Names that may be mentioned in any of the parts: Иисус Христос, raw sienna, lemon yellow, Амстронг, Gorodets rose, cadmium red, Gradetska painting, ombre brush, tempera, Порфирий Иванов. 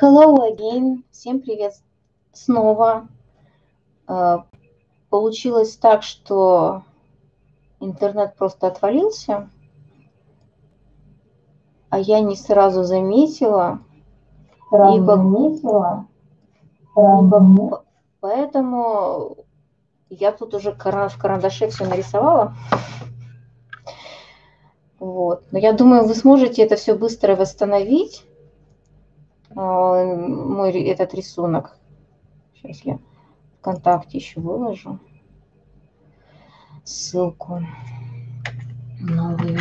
Hello again. Всем привет снова. Получилось так, что интернет просто отвалился, а я не сразу заметила. Поэтому я тут уже в карандаше все нарисовала. Вот. Но я думаю, вы сможете это все быстро восстановить, этот рисунок. Сейчас я ВКонтакте еще выложу ссылку новую.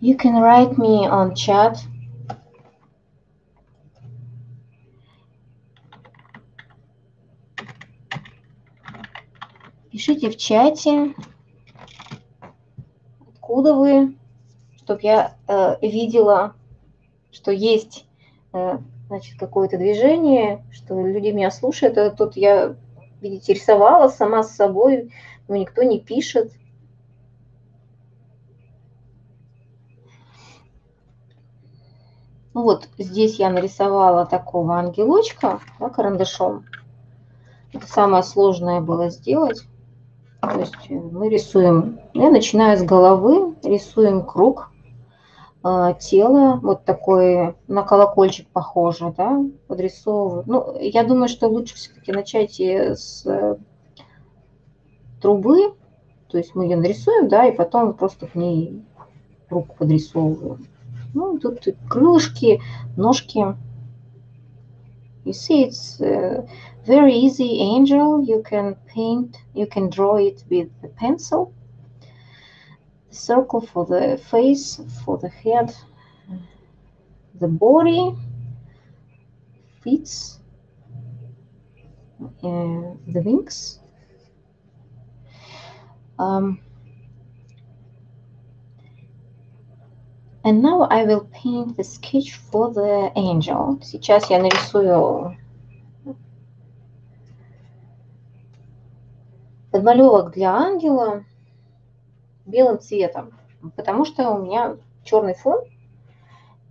You can write me on chat. Пишите в чате, откуда вы, чтобы я видела, что есть какое-то движение, что люди меня слушают. А тут я, видите, рисовала сама с собой, но никто не пишет. Ну вот здесь я нарисовала такого ангелочка, да, карандашом. Это самое сложное было сделать. То есть мы рисуем, я начинаю с головы, рисуем круг тела, вот такой на колокольчик похоже, да, подрисовываю. Ну, я думаю, что лучше все-таки начать с трубы, то есть мы ее нарисуем, да, и потом просто к ней круг подрисовываем. Ну, тут крылышки, ножки. You see, it's very easy angel. You can paint, you can draw it with the pencil. The circle for the face, for the head, the body, feet, the wings. And now I will paint the sketch for the angel. Сейчас я нарисую подмалевок для ангела белым цветом, потому что у меня черный фон.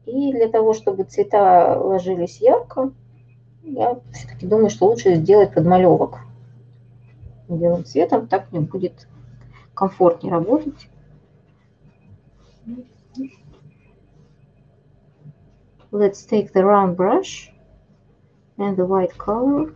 И для того, чтобы цвета ложились ярко, я все-таки думаю, что лучше сделать подмалевок белым цветом. Так мне будет комфортнее работать. Let's take the round brush and the white color.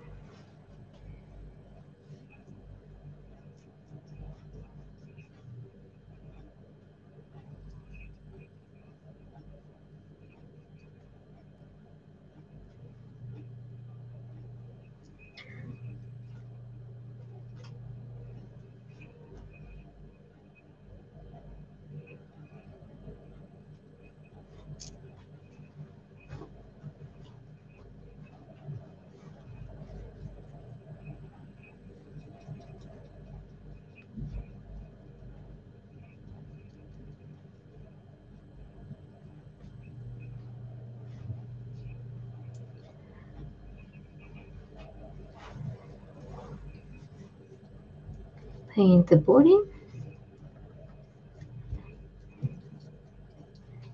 Paint the body.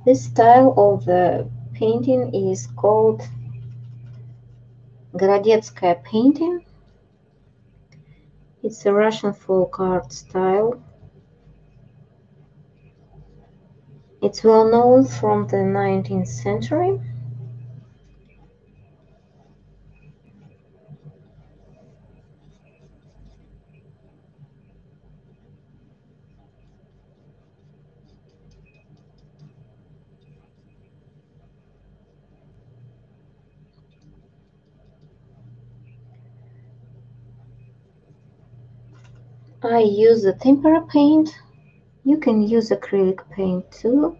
This style of the painting is called Gradetska painting. It's a Russian folk art style. It's well known from the 19th century. I use a tempera paint. You can use acrylic paint too.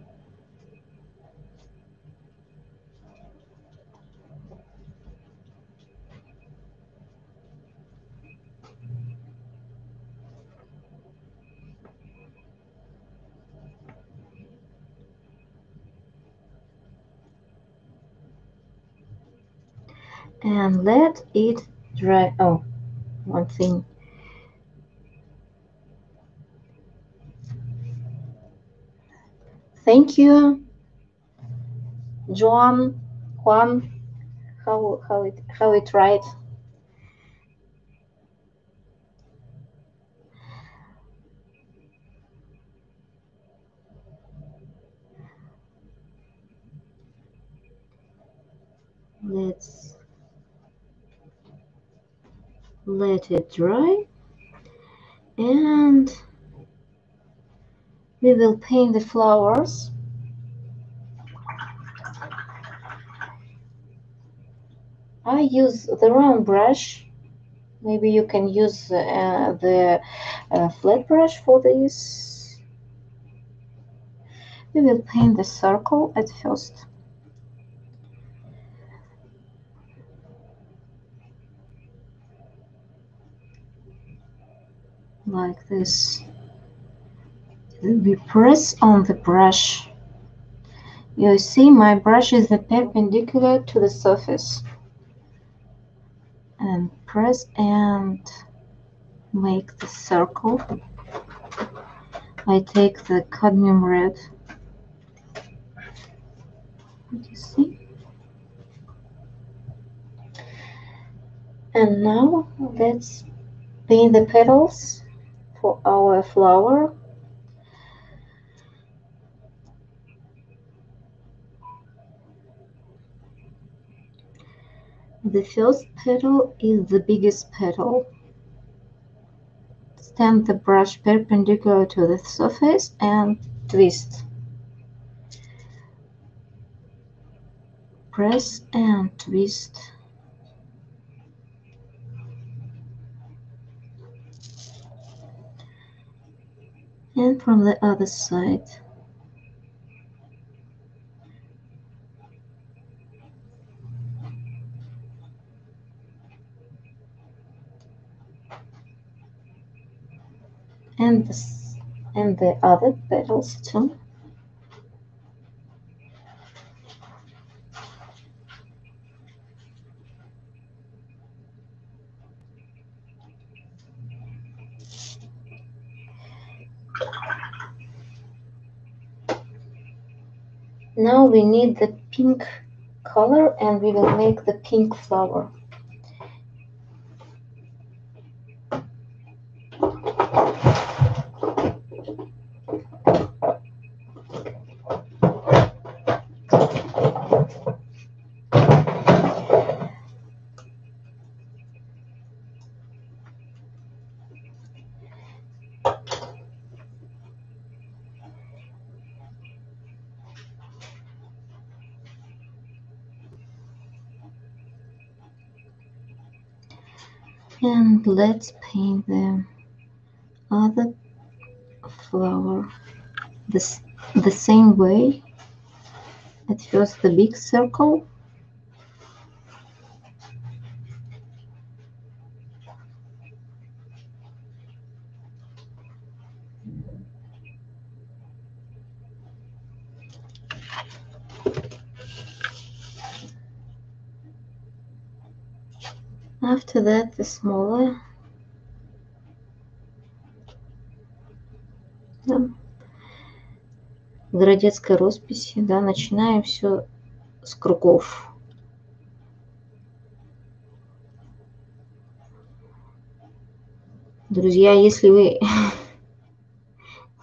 and let it dry. Oh, one thing. Thank you, Joan, Juan, how it right. Let's let it dry, and we will paint the flowers. I use the round brush. Maybe you can use the flat brush for this. We will paint the circle at first. Like this, we press on the brush. You see, my brush is perpendicular to the surface, and press and make the circle. I take the cadmium red. You see, and now let's paint the petals for our flower. The first petal is the biggest petal. Stand the brush perpendicular to the surface and twist. Press and twist. And from the other side. And this, and the other petals too. Now we need the pink color, and we will make the pink flower. And let's paint the other flower the same way. At first the big circle. After that, the smaller. Да. В городецкой росписи, да, начинаем все с кругов. Друзья, если вы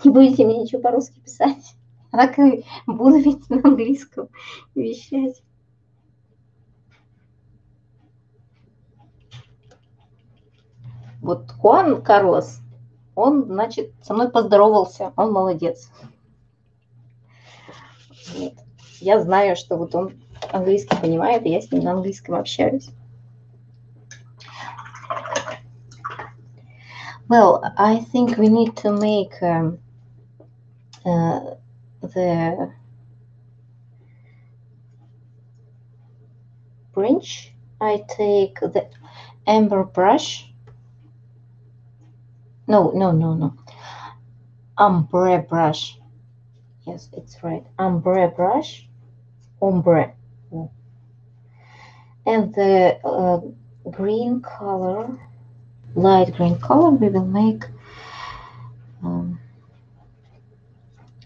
не будете мне ничего по-русски писать, я так и буду ведь на английском вещать. Вот Хуан Карлос, он, значит, со мной поздоровался, он молодец. Вот. Я знаю, что вот он английский понимает, и я с ним на английском общаюсь. Well, I think we need to make the branch. I take the amber brush. No. Ombre brush. Yes, it's right. Ombre brush. Ombre. And the green color, light green color, we will make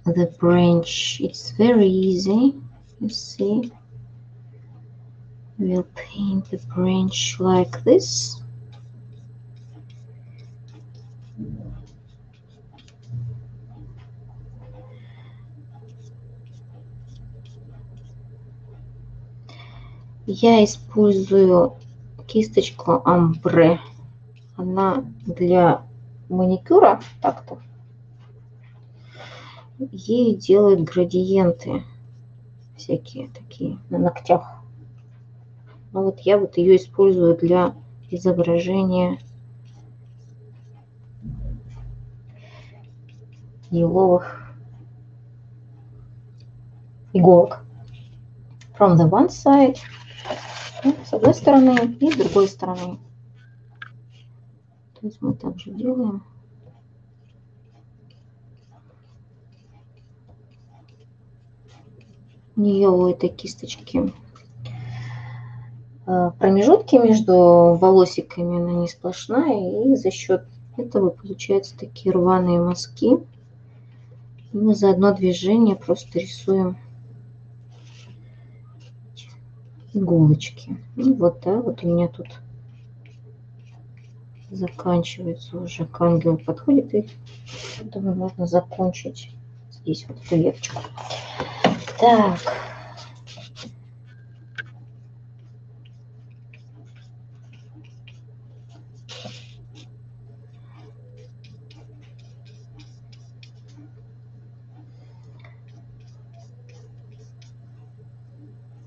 the branch. It's very easy, you see. We'll paint the branch like this. Я использую кисточку омбре. Она для маникюра, так-то. Ей делают градиенты всякие такие на ногтях. Ну вот я вот ее использую для изображения еловых иголок. From the one side. С одной стороны и с другой стороны. То есть мы также делаем. У нее у этой кисточки промежутки между волосиками, она не сплошная, и за счет этого получаются такие рваные мазки. И мы за одно движение просто рисуем иголочки. И вот так вот у меня тут заканчивается уже, к ангелу подходит, и думаю, можно закончить здесь вот эту веточку. Так.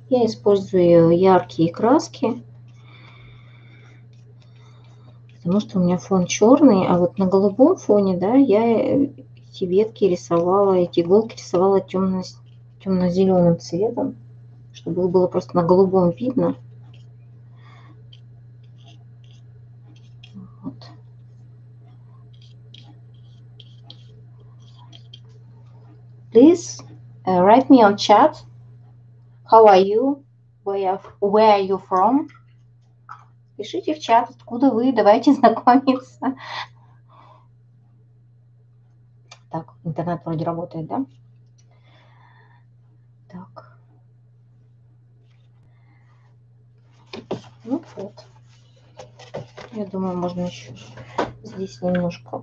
Я использую яркие краски, потому что у меня фон черный, а вот на голубом фоне, да, я эти ветки рисовала, эти иголки рисовала темно-зеленым цветом, чтобы их было просто на голубом видно. Вот. Please write me on chat. How are you? Where are you from? Пишите в чат, откуда вы, давайте знакомиться. Так, интернет вроде работает, да? Так. Ну вот. Я думаю, можно еще здесь немножко.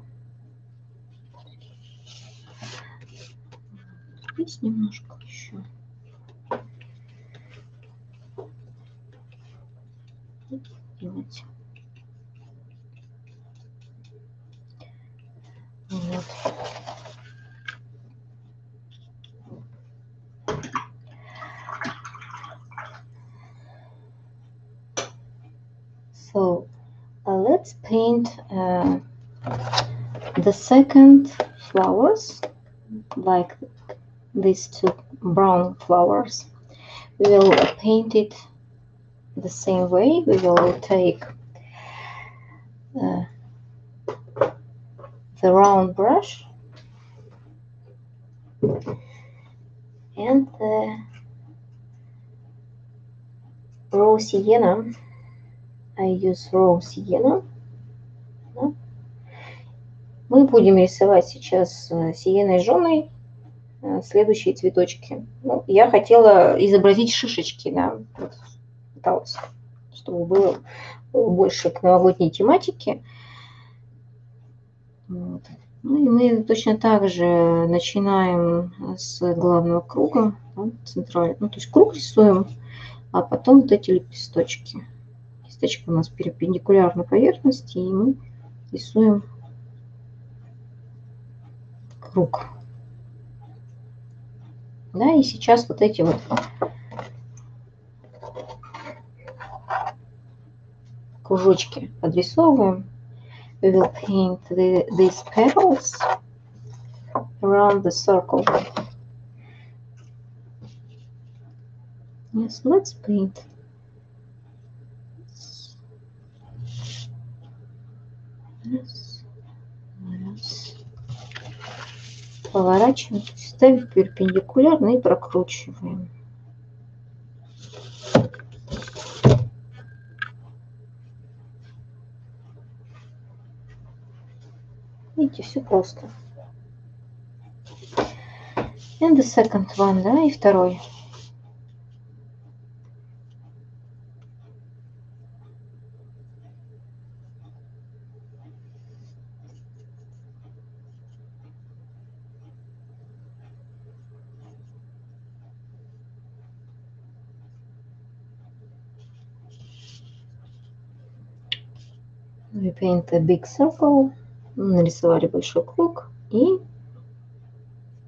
Здесь немножко еще. Делать. Вот. So let's paint the second flowers, like these two brown flowers. We will paint it the same way. We will take the round brush and the raw sienna. I use raw sienna. Мы будем рисовать сейчас сиеной жженой следующие цветочки. Ну, я хотела изобразить шишечки, да, чтобы было больше к новогодней тематике. Вот. Ну и мы точно так же начинаем с главного круга, да, центрального. Ну, то есть круг рисуем, а потом вот эти лепесточки. Кисточка у нас перпендикулярна поверхности, и мы рисуем круг. Да, и сейчас вот эти вот кружочки подрисовываем. We will paint these petals around the circle. Yes, let's paint. Yes. Yes. Поворачиваем, ставим перпендикулярно и прокручиваем. Видите, все просто. And the second one, да, и второй. We paint a big circle. Нарисовали большой круг и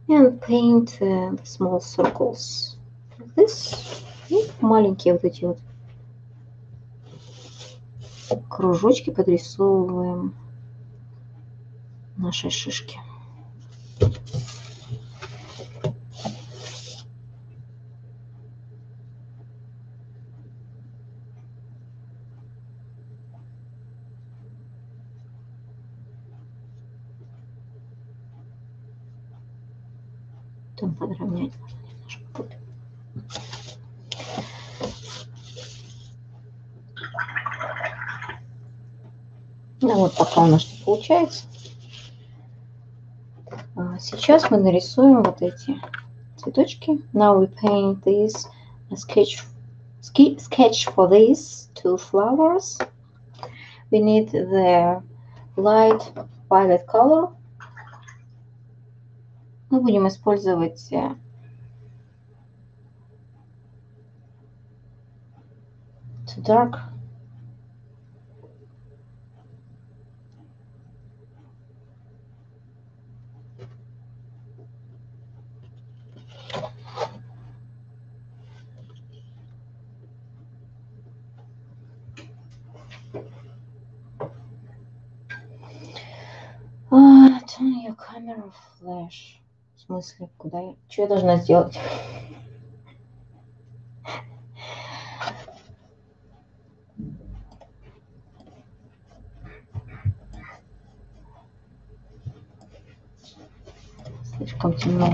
and paint small circles like this. И маленькие вот эти вот кружочки подрисовываем нашей шишки. Подровнять можно немножко путь. Ну вот пока у нас что получается. Сейчас мы нарисуем вот эти цветочки. Now we paint this sketch for these two flowers. We need the light violet color. Мы будем использовать too dark. Turn your camera flash. В смысле, куда я? Что я должна сделать? Слишком темно.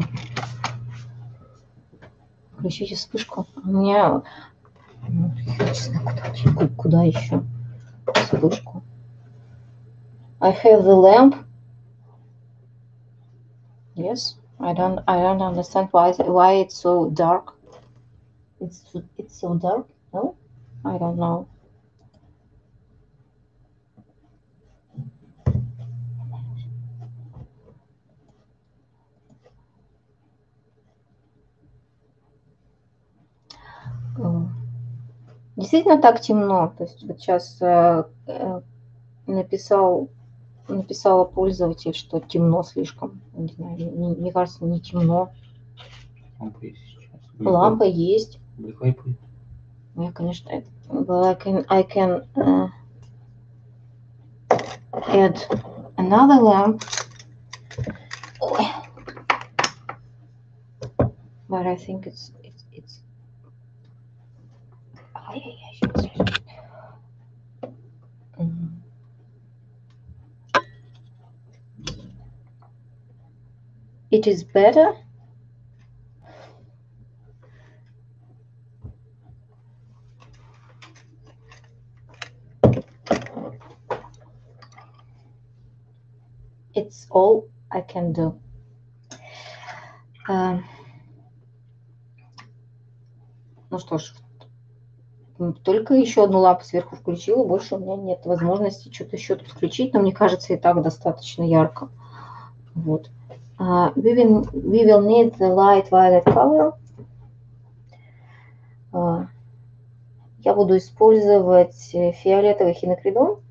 Включите вспышку. У меня... Куда еще? Вспышку. I have the lamp. Yes. I don't understand why it's so dark. It's so dark. No, I don't know. Действительно так темно. То есть вот сейчас написала пользователь, что темно слишком. Не знаю, мне кажется, не темно. Лампа есть сейчас. Лампа есть. Я, конечно, это... I can add another lamp. Ой. But I think it's... It is better. It's all I can do. Ну что ж, только еще одну лампу сверху включила, больше у меня нет возможности что-то еще тут включить, но мне кажется, и так достаточно ярко. Вот. We will need the light violet color. Я буду использовать фиолетовый хинокридон.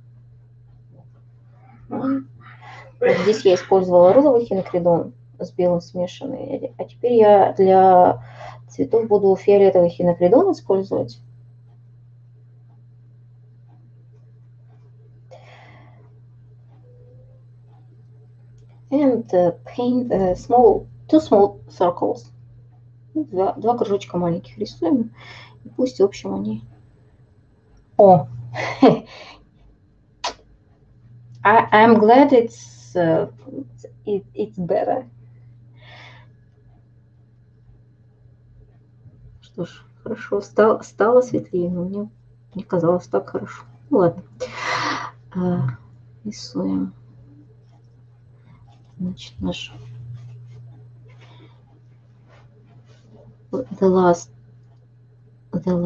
Здесь я использовала розовый хинокридон с белым смешанный. А теперь я для цветов буду фиолетовый хинокридон использовать. And paint two small circles. Два кружочка маленьких рисуем. И пусть, в общем, они... О! I'm glad it's better. Что ж, хорошо. Стало светлее, но мне не казалось так хорошо. Ну ладно. Рисуем. Значит, наш the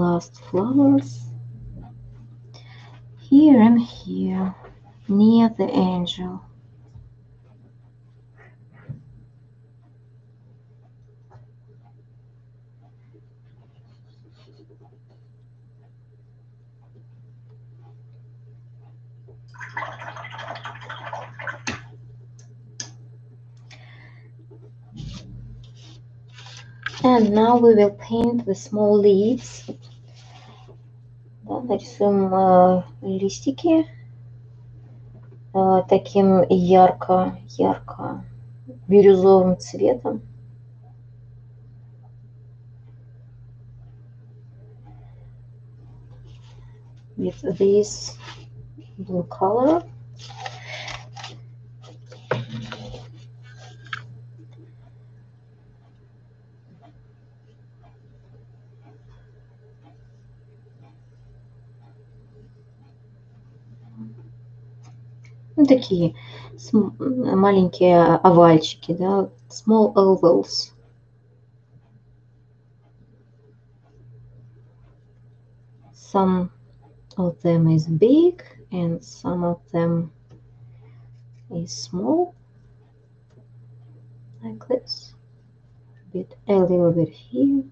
last flowers here and here near the angel. And now we will paint the small leaves. Да, нарисуем листики таким ярко бирюзовым цветом. With this blue color. Такие маленькие овальчики, да, small ovals. Some of them is big and some of them is small, like this. A little bit here.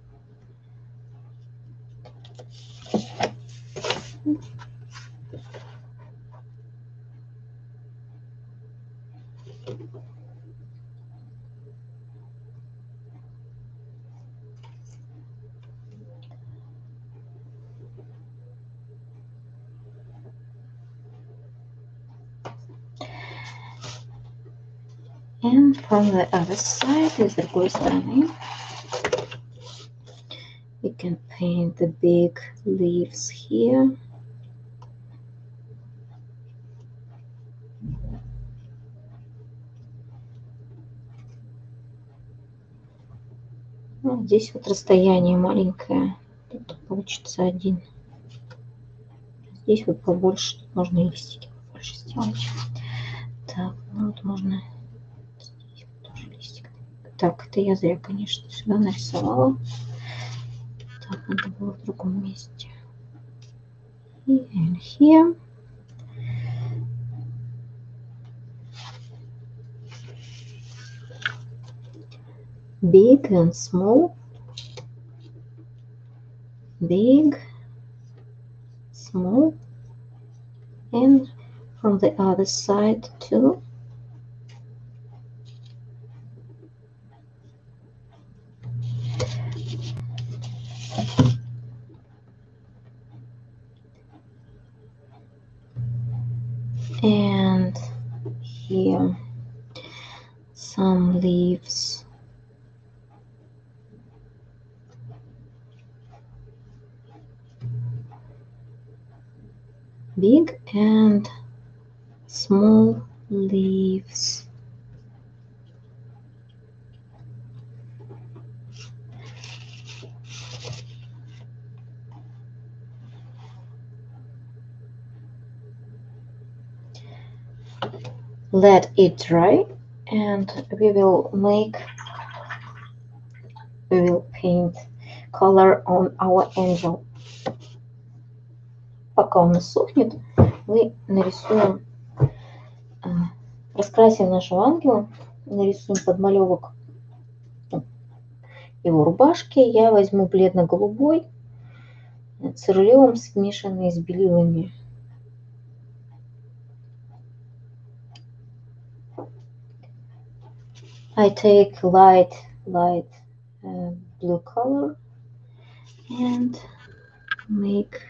And from the other side, с другой стороны, we can paint the big leaves here. Ну, здесь вот расстояние маленькое, тут получится один. Здесь вот побольше, тут можно листики побольше сделать. Так, ну вот можно... Так, это я зря, конечно, сюда нарисовала. Так, надо было в другом месте. Here and here. Big and small. Big, small. And from the other side too. And here some leaves. Big and small leaves. Let it dry, and we will paint color on our angel. Пока он сохнет, мы нарисуем, раскрасим нашего ангела, нарисуем подмалевок его рубашки. Я возьму бледно-голубой цирулеум, смешанный с белилами. I take light blue color and make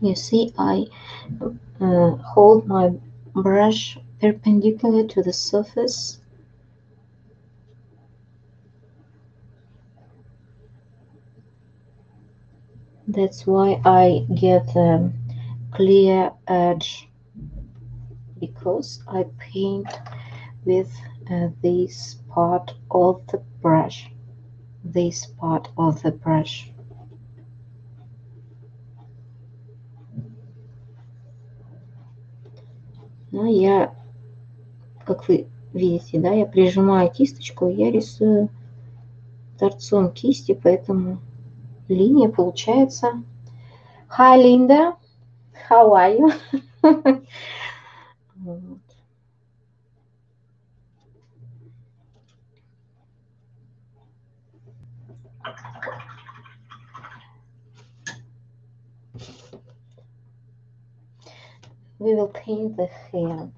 you see I hold my brush perpendicular to the surface. That's why I get a clear edge, because I paint with this part of the brush. this part of the brush. Но я, как вы видите, да, я прижимаю кисточку, я рисую торцом кисти, поэтому линия получается. Hi, Linda. How are you? Вот. We will paint the hair.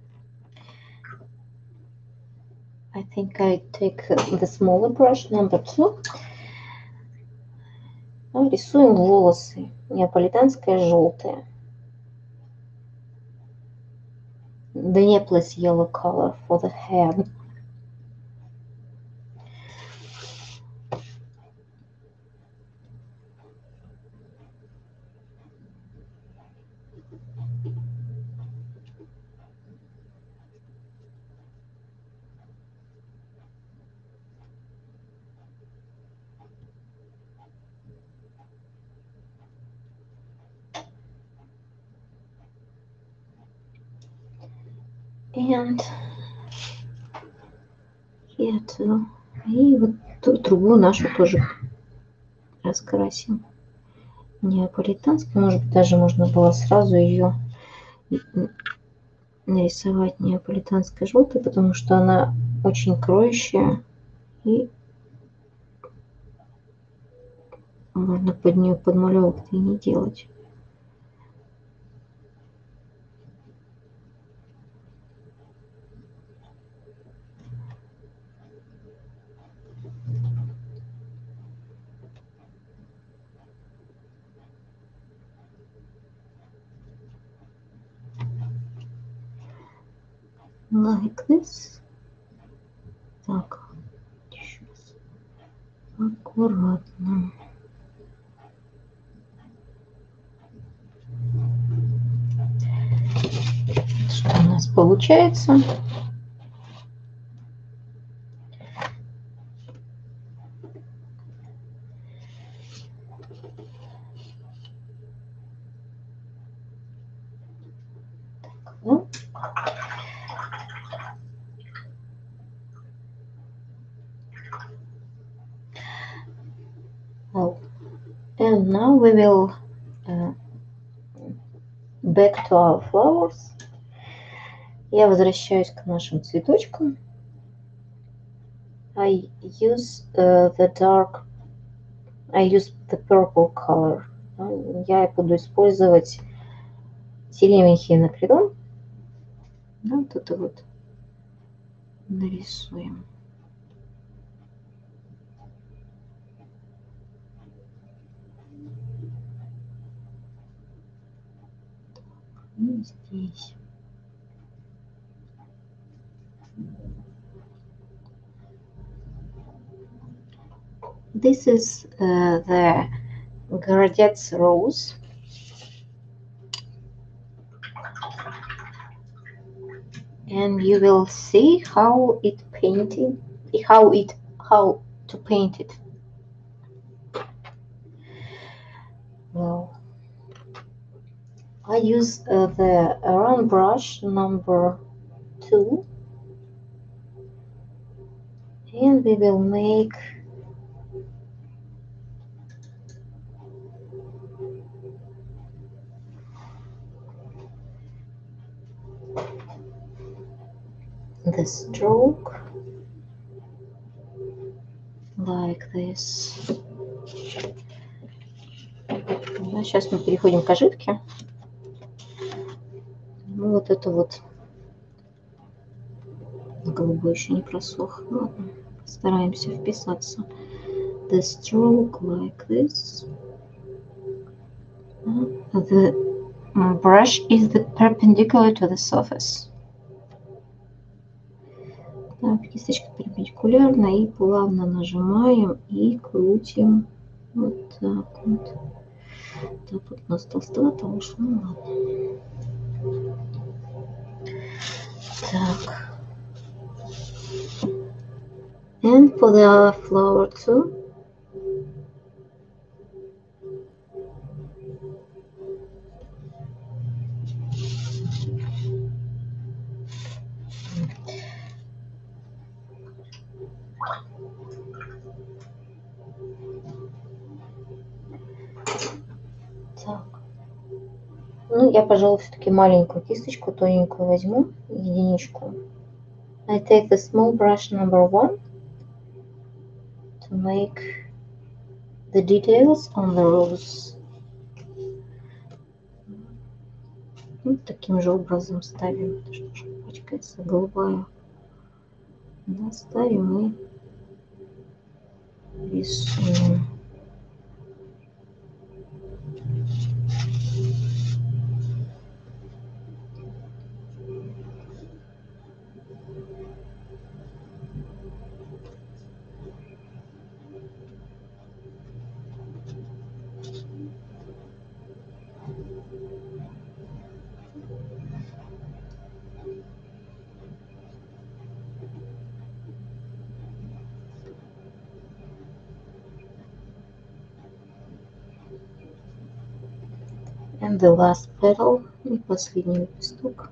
I think I take the smaller brush, number 2. Рисуем волосы. Неаполитанское желтое. The Neapolitan yellow color for the hair. And here too. И вот ту трубу нашу тоже раскрасим. Неаполитанская, может быть, даже можно было сразу ее нарисовать неаполитанской желтой, потому что она очень кроющая, и можно под нее подмалевок-то и не делать. Like this. Так, еще раз. Аккуратно. Что у нас получается? Так, ну. And now we will back to our flowers. Я возвращаюсь к нашим цветочкам. I use the purple color. Я буду использовать серебряный накридон. Вот это вот нарисуем. И здесь. This is the Gorodets rose. And you will see how it painting, how to paint it. Well, I use the round brush number 2, and we will make the stroke like this. Сейчас мы переходим к ожидке. Ну, вот это вот голубой еще не просох. Ладно, стараемся вписаться. The stroke like this. The brush is the perpendicular to the surface. Так, кисточка перпендикулярна, и плавно нажимаем и крутим. Вот так вот. Так вот у нас толстовато ушло, ну ладно. Так. And for the flower too, Так. Ну, я, пожалуй, все-таки маленькую кисточку, тоненькую возьму, единичку. I take the small brush number 1 to make the details on the rose. Вот таким же образом ставим, потому что пачкается голубая. Да, ставим и рисуем. And the last petal, и последний лепесток.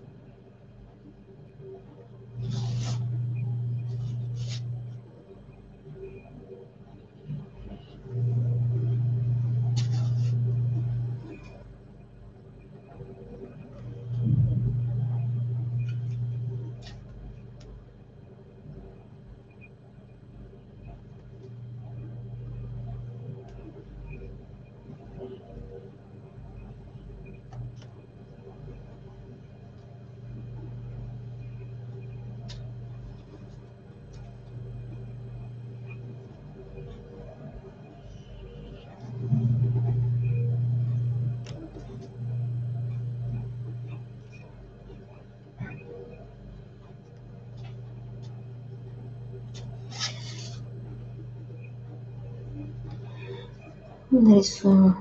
Нарисуем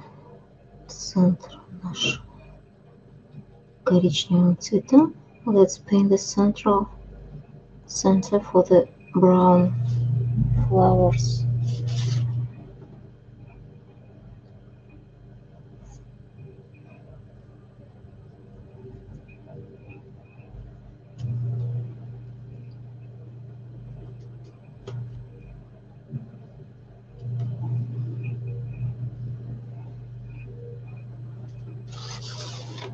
центр нашего коричневым цветом. Let's paint the center for the brown flowers.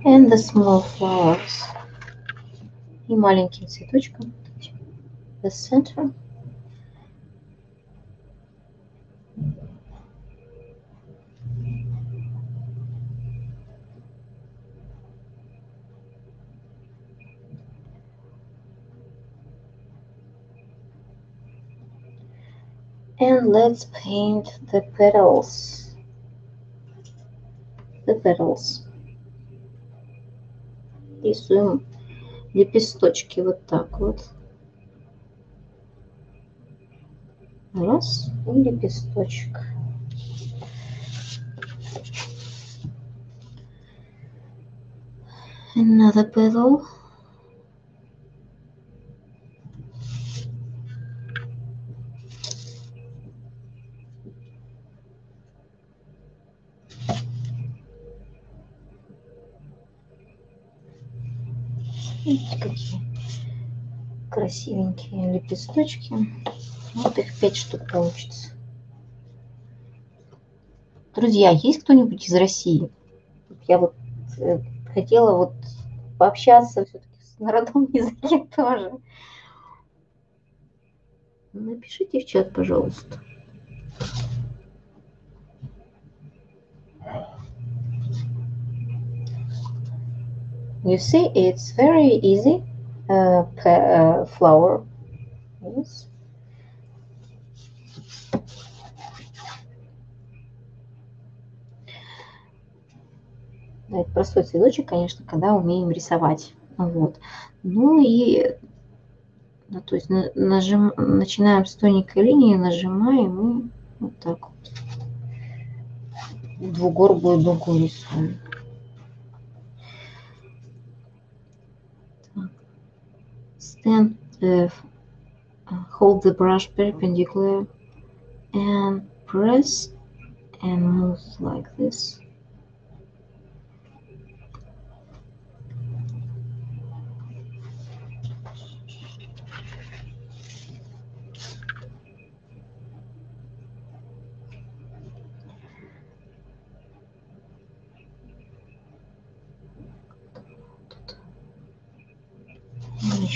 And the small flowers. И маленьким цветочком. The center. And let's paint the petals. The petals. Рисуем лепесточки вот так вот. Раз, и лепесточек. Another petal. Видите, какие красивенькие лепесточки. Вот их 5 штук получится. Друзья, есть кто-нибудь из России? Я вот хотела вот пообщаться все-таки с народом языке тоже. Напишите в чат, пожалуйста. You see, it's very easy flower. Yes. Да, это простой цветочек, конечно, когда умеем рисовать. Вот. Ну и ну, то есть начинаем с тоненькой линии, нажимаем и вот так вот двугорбую дугу рисуем. Then hold the brush perpendicular and press and move like this.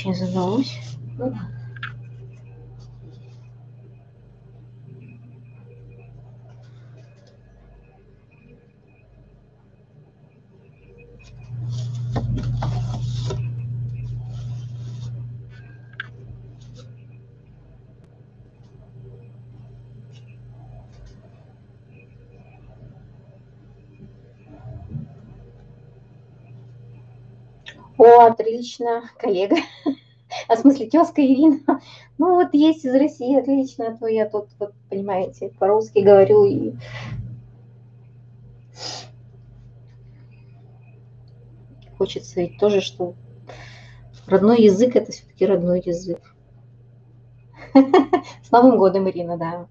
очень задалось. О, отлично, коллега. А в смысле, тезка Ирина. Ну вот есть из России, отлично, а то я тут, вот, понимаете, по-русски говорю. И... Хочется ведь тоже, что родной язык – это все-таки родной язык. С Новым годом, Ирина, да.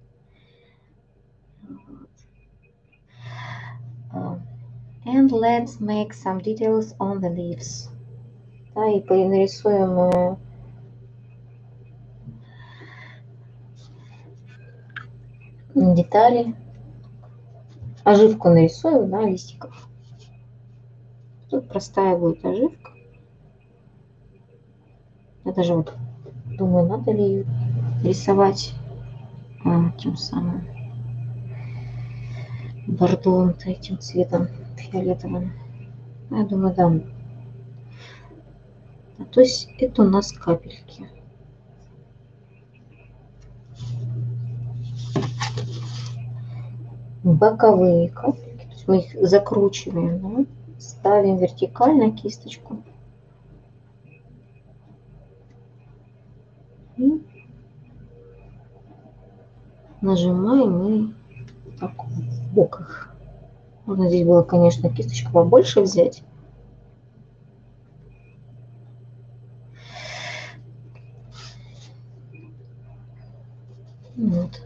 And let's make some details on the leaves. Да, и нарисуем детали. Оживку нарисуем на листиках. Тут простая будет оживка. Я даже вот думаю, надо ли ее рисовать тем самым бордовым, этим цветом фиолетовым. Я думаю, да. То есть это у нас капельки. Боковые капельки. То есть мы их закручиваем, да? Ставим вертикально кисточку. И нажимаем и так в боках. Можно здесь было, конечно, кисточку побольше взять. Вот.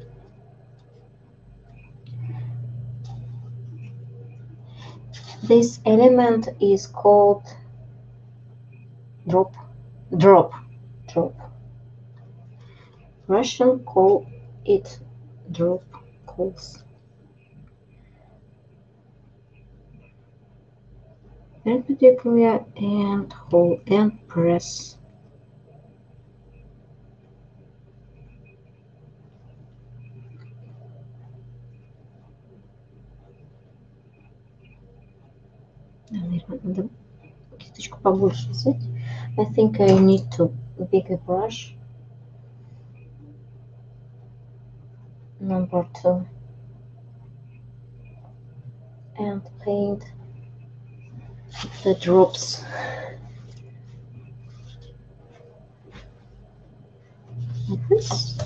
This element is called drop. Russian call it drop calls. Perpendicular and hold and press. Наверное, надо кисточку побольше взять. I think I need to bigger brush. Number 2. And paint the drops. Like this.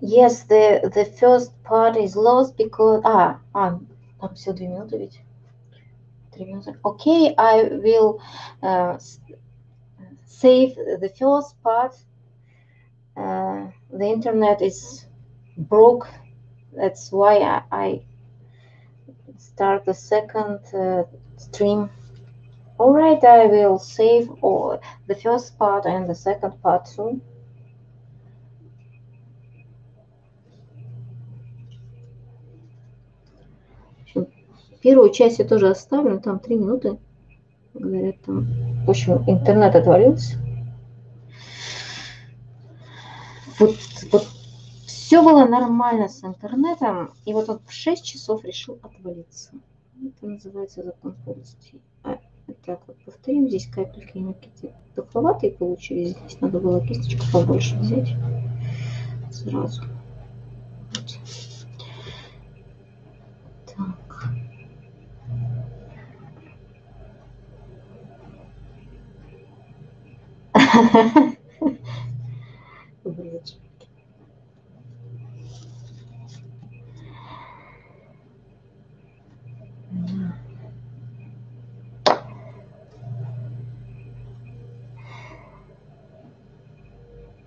Yes, the first part is lost because там всего 2 минуты ведь. 3 минуты. Okay, I will save the first part. The internet is broke. That's why I start the second stream. All right, I will save all the first part and the second part soon. Первую часть я тоже оставлю, там 3 минуты. Говорят, там, в общем, интернет отвалился. Вот все было нормально с интернетом, и вот он в 6 часов решил отвалиться. Это называется закон полностью. Так, вот повторим, здесь капельки на какие-то тухловатые получились. Здесь надо было кисточку побольше взять сразу. Так.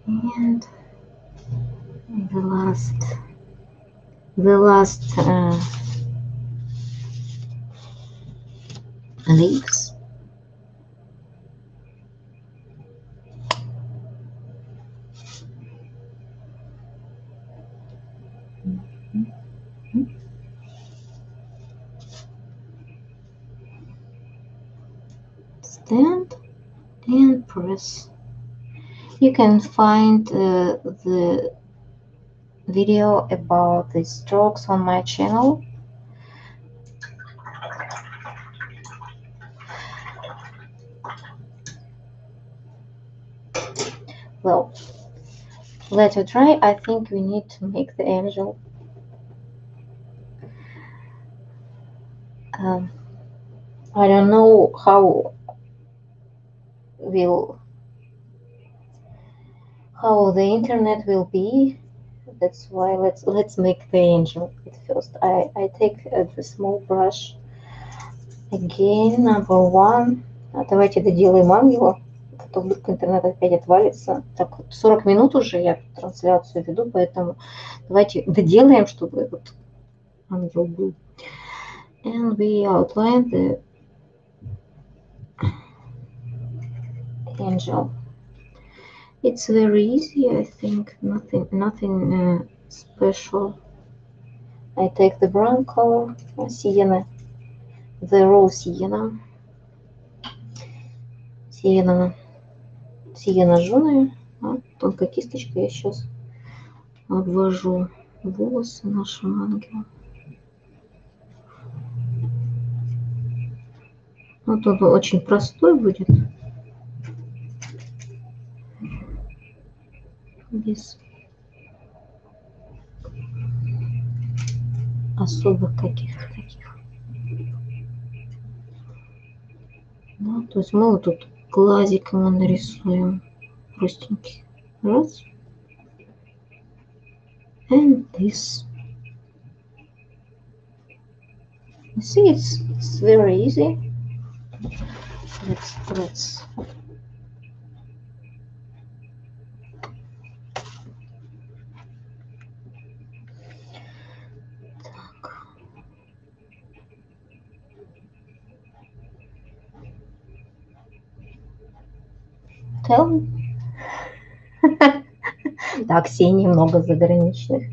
And the last leaves. Stand and press. You can find the video about the strokes on my channel. Well, let it dry. I think we need to make the angel. I don't know how the internet will be. That's why let's make the angel at first. I take the small brush again, number 1. Давайте доделаем ангела, а то вдруг интернет опять отвалится. Так вот, 40 минут уже я трансляцию веду, поэтому давайте доделаем, чтобы вот ангел был. And we outline the angel. It's very easy, I think. Nothing special. I take the brown color, sienna, the raw sienna, sienna жженая. Тонкой кисточкой я сейчас обвожу волосы нашего ангела. Вот он очень простой будет. Без особых каких-то таких. Да, то есть мы вот тут глазиком нарисуем простенький. Раз. And this. You see, it's very easy. Let's да, Ксении много заграничных.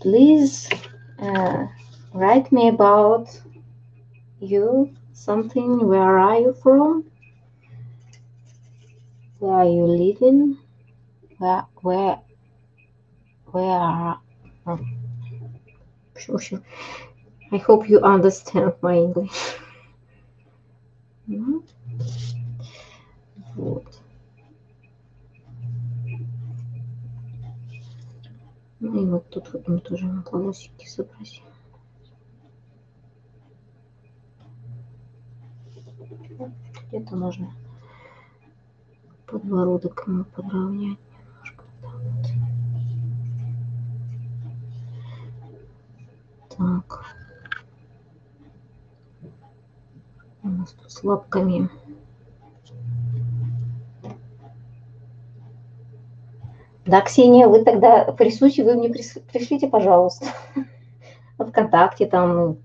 Please write me about you, something, where are you from, where are you living, where are sure. I hope you understand my English. Вот. Ну и вот тут вот мы тоже на полосики сообразим. Где-то можно подбородок ему подровнять немножко. Так. У нас тут с лапками. Да, Ксения, вы тогда присущи, вы мне пришлите, пожалуйста. ВКонтакте там,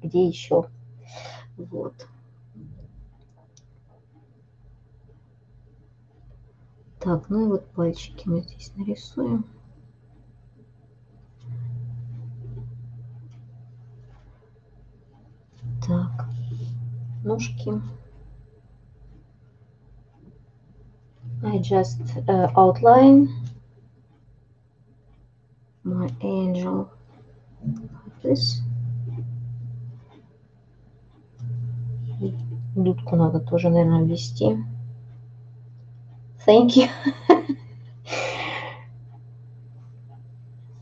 где еще. Вот. Так, ну и вот пальчики мы здесь нарисуем. Так. Ножки. I just outline my angel like this. И дудку надо тоже, наверное, ввести. Thank you.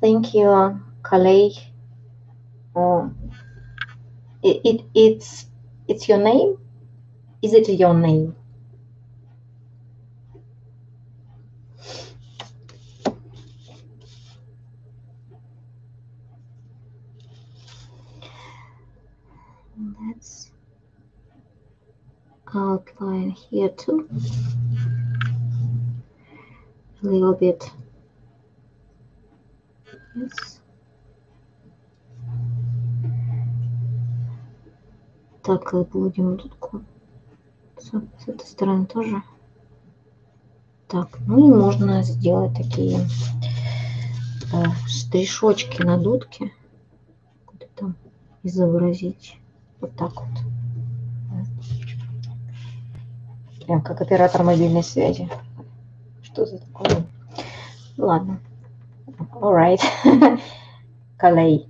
Thank you, Kalei. It's your name? Is it your name? Let's outline here too. A little bit. Yes. Так, будем тут с этой стороны тоже. Так, ну и можно сделать такие штришочки на дудке. Куда там изобразить. Вот так вот. Прям как оператор мобильной связи. Что за такое? Ладно. All right. Kalei.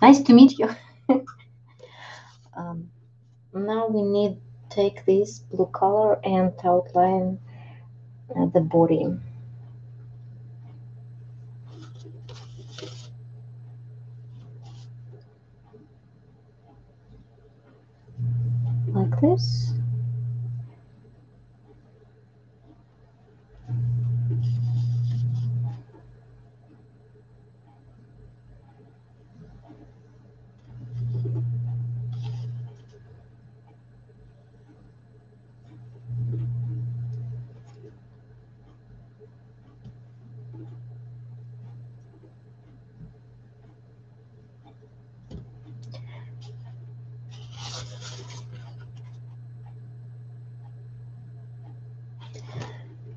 Nice to meet you. Now we need to take this blue color and outline the body. Like this.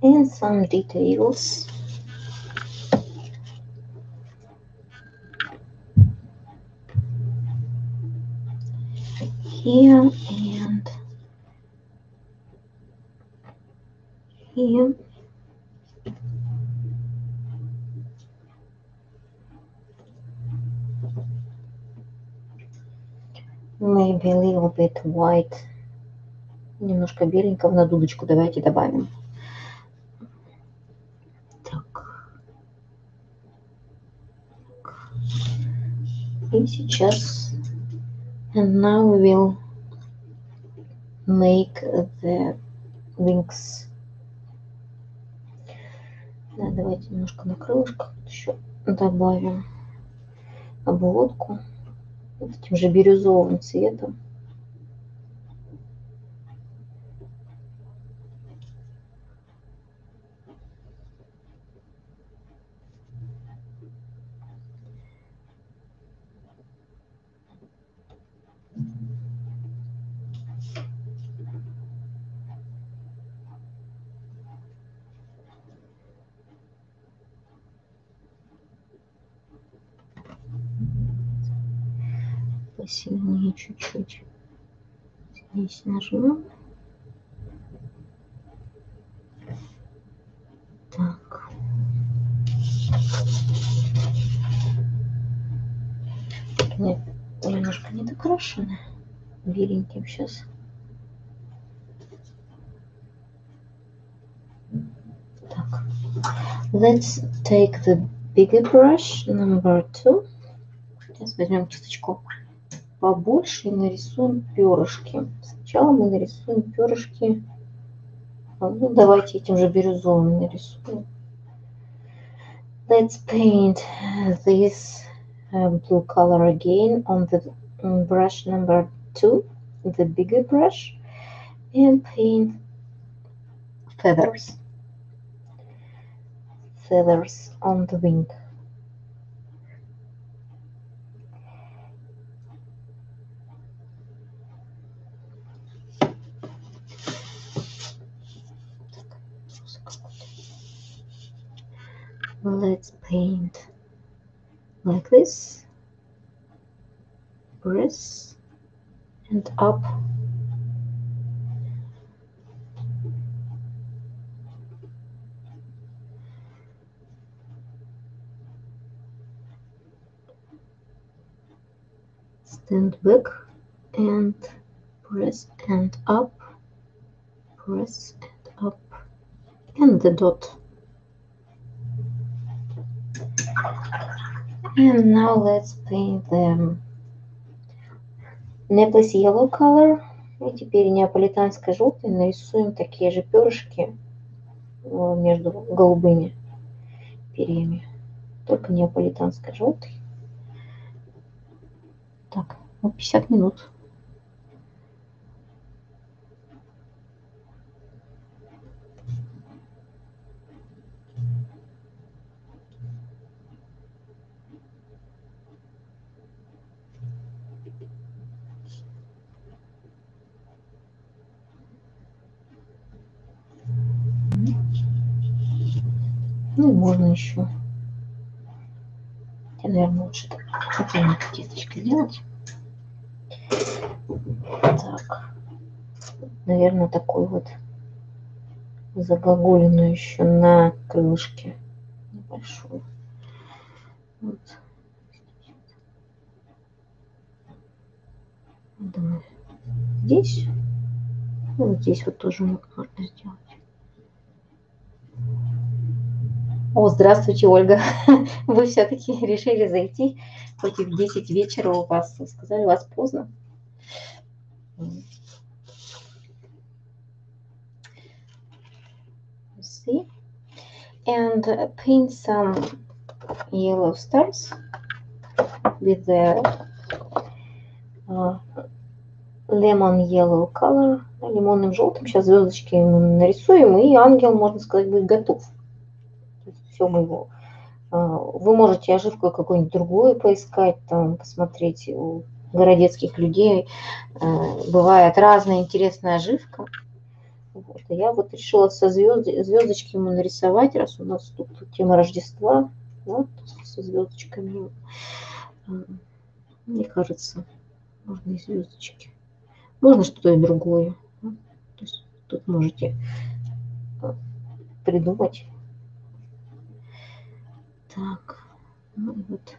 And some details. Here and here. Maybe a little bit white. Немножко беленького на дудочку давайте добавим. И сейчас, and now we will make the wings. Да, давайте немножко на крылышках еще добавим обводку этим же бирюзовым цветом. Сильнее чуть-чуть здесь нажмем. Так. Нет, немножко не докрашено. Беленьким сейчас. Так. Let's take the bigger brush, number 2. Сейчас возьмем кисточку побольше и нарисуем перышки. Сначала мы нарисуем перышки. Ну, давайте этим же бирюзовым нарисуем. Let's paint this blue color again on the brush number 2, the bigger brush, and paint feathers. Feathers on the wing. Let's paint like this, wrist and up. Stand back and press and up, press and up, and the dot. And now let's paint the Neapolitan yellow color. И теперь неаполитанской желтой нарисуем такие же перышки между голубыми перьями. Только неаполитанской желтой. Так, 50 минут. Ну, можно еще. Я, наверное, лучше какой-нибудь кисточкой делать. Так. Наверное, такой вот загогулину еще на крылышке. Небольшую. Вот. Думаю, здесь. Ну, вот здесь вот тоже можно сделать. О, здравствуйте, Ольга. Вы все-таки решили зайти, хоть и в 10 вечера у вас, сказали, у вас поздно. See? And paint some yellow stars with the lemon yellow color, лимонным желтым. Сейчас звездочки нарисуем, и ангел, можно сказать, будет готов. Его. Вы можете оживку какую-нибудь другую поискать, там, посмотреть у городецких людей. Бывает разная интересная оживка. Вот. Я вот решила со звездочки ему нарисовать, раз у нас тут тема Рождества. Вот, со звездочками. Мне кажется, можно и звездочки. Можно что-то и другое. То есть тут можете придумать. Так, ну вот,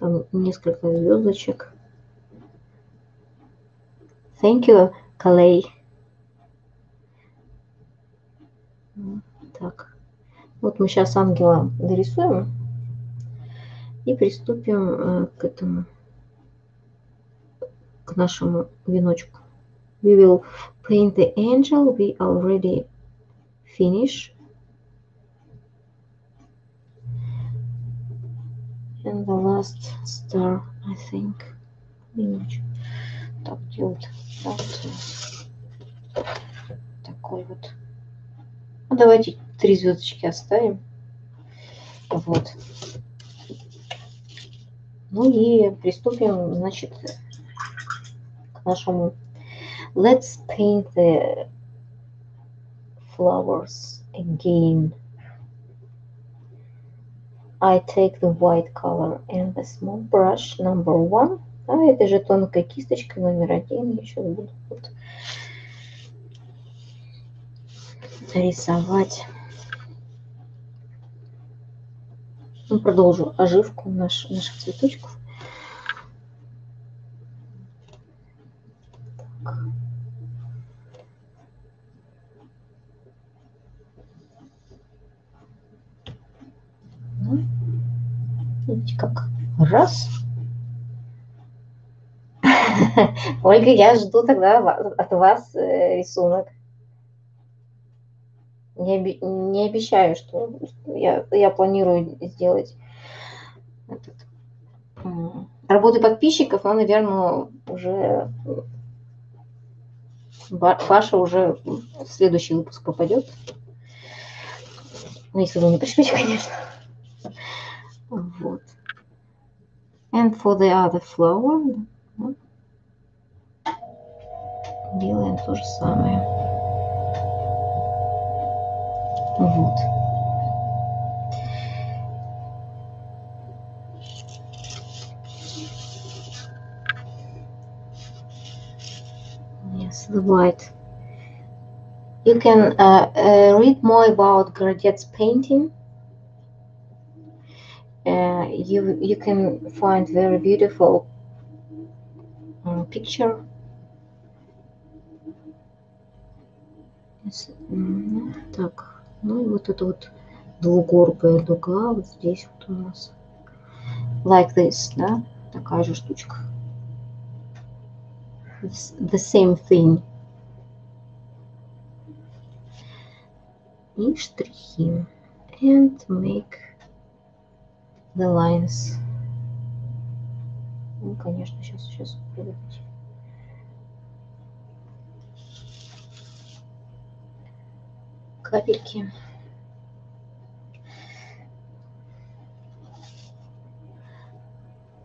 там несколько звездочек. Thank you, Калей. Так, вот мы сейчас ангела дорисуем и приступим к этому, к нашему веночку. We will paint the angel. We already finished. And the last star, I think. Так, делать вот такой вот. Ну, давайте 3 звездочки оставим. Вот. Ну и приступим, значит, к нашему. Let's paint the flowers again. I take the white color and the small brush number 1. А это же тонкая кисточка номер 1. Я сейчас буду вот рисовать. Ну, продолжу оживку наших цветочков. Так. Видите, как раз. Ольга, я жду тогда от вас рисунок. Не обещаю, что я планирую сделать работы подписчиков, но, наверное, уже ваша уже в следующий выпуск попадет. Ну, если вы не пришлете, конечно. Вот. And for the other flower, делаем то же самое. Вот. Yes, the white. You can read more about Gorodets painting. You can find very beautiful picture. Так, ну и вот это вот двугорбая дуга вот здесь вот у нас. Like this, да? Такая же штучка. It's the same thing. И штрихи. And make the lines. Ну, конечно, сейчас привыкнуть. Капельки.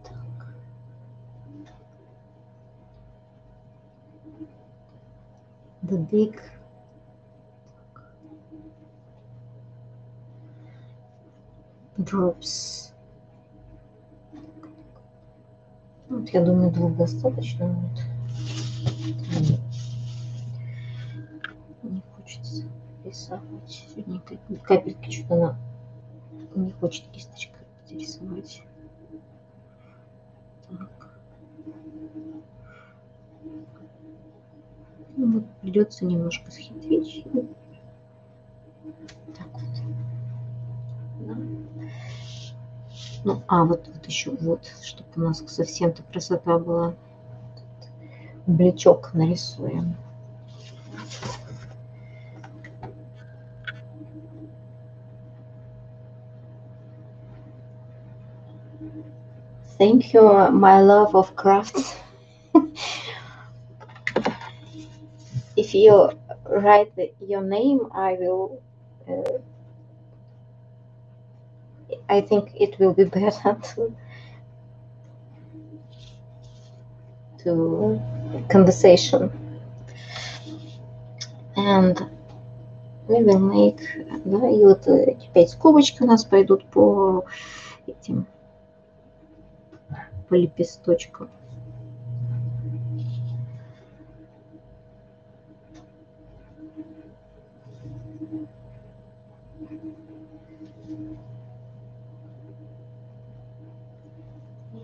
Так. The big. Drops. Вот, я думаю, двух достаточно. Вот. Не хочется рисовать. Сегодня капельки, что-то она не хочет кисточкой рисовать. Так. Ну, вот придется немножко схитрить. Так вот. Да. Ну, а вот еще вот, чтобы у нас совсем-то красота была. Блячок нарисуем. Thank you, my love of crafts. If you write your name, I will... I think it will be better to conversation. And we will make... Да, и вот опять скобочки у нас пойдут по этим, по лепесточкам.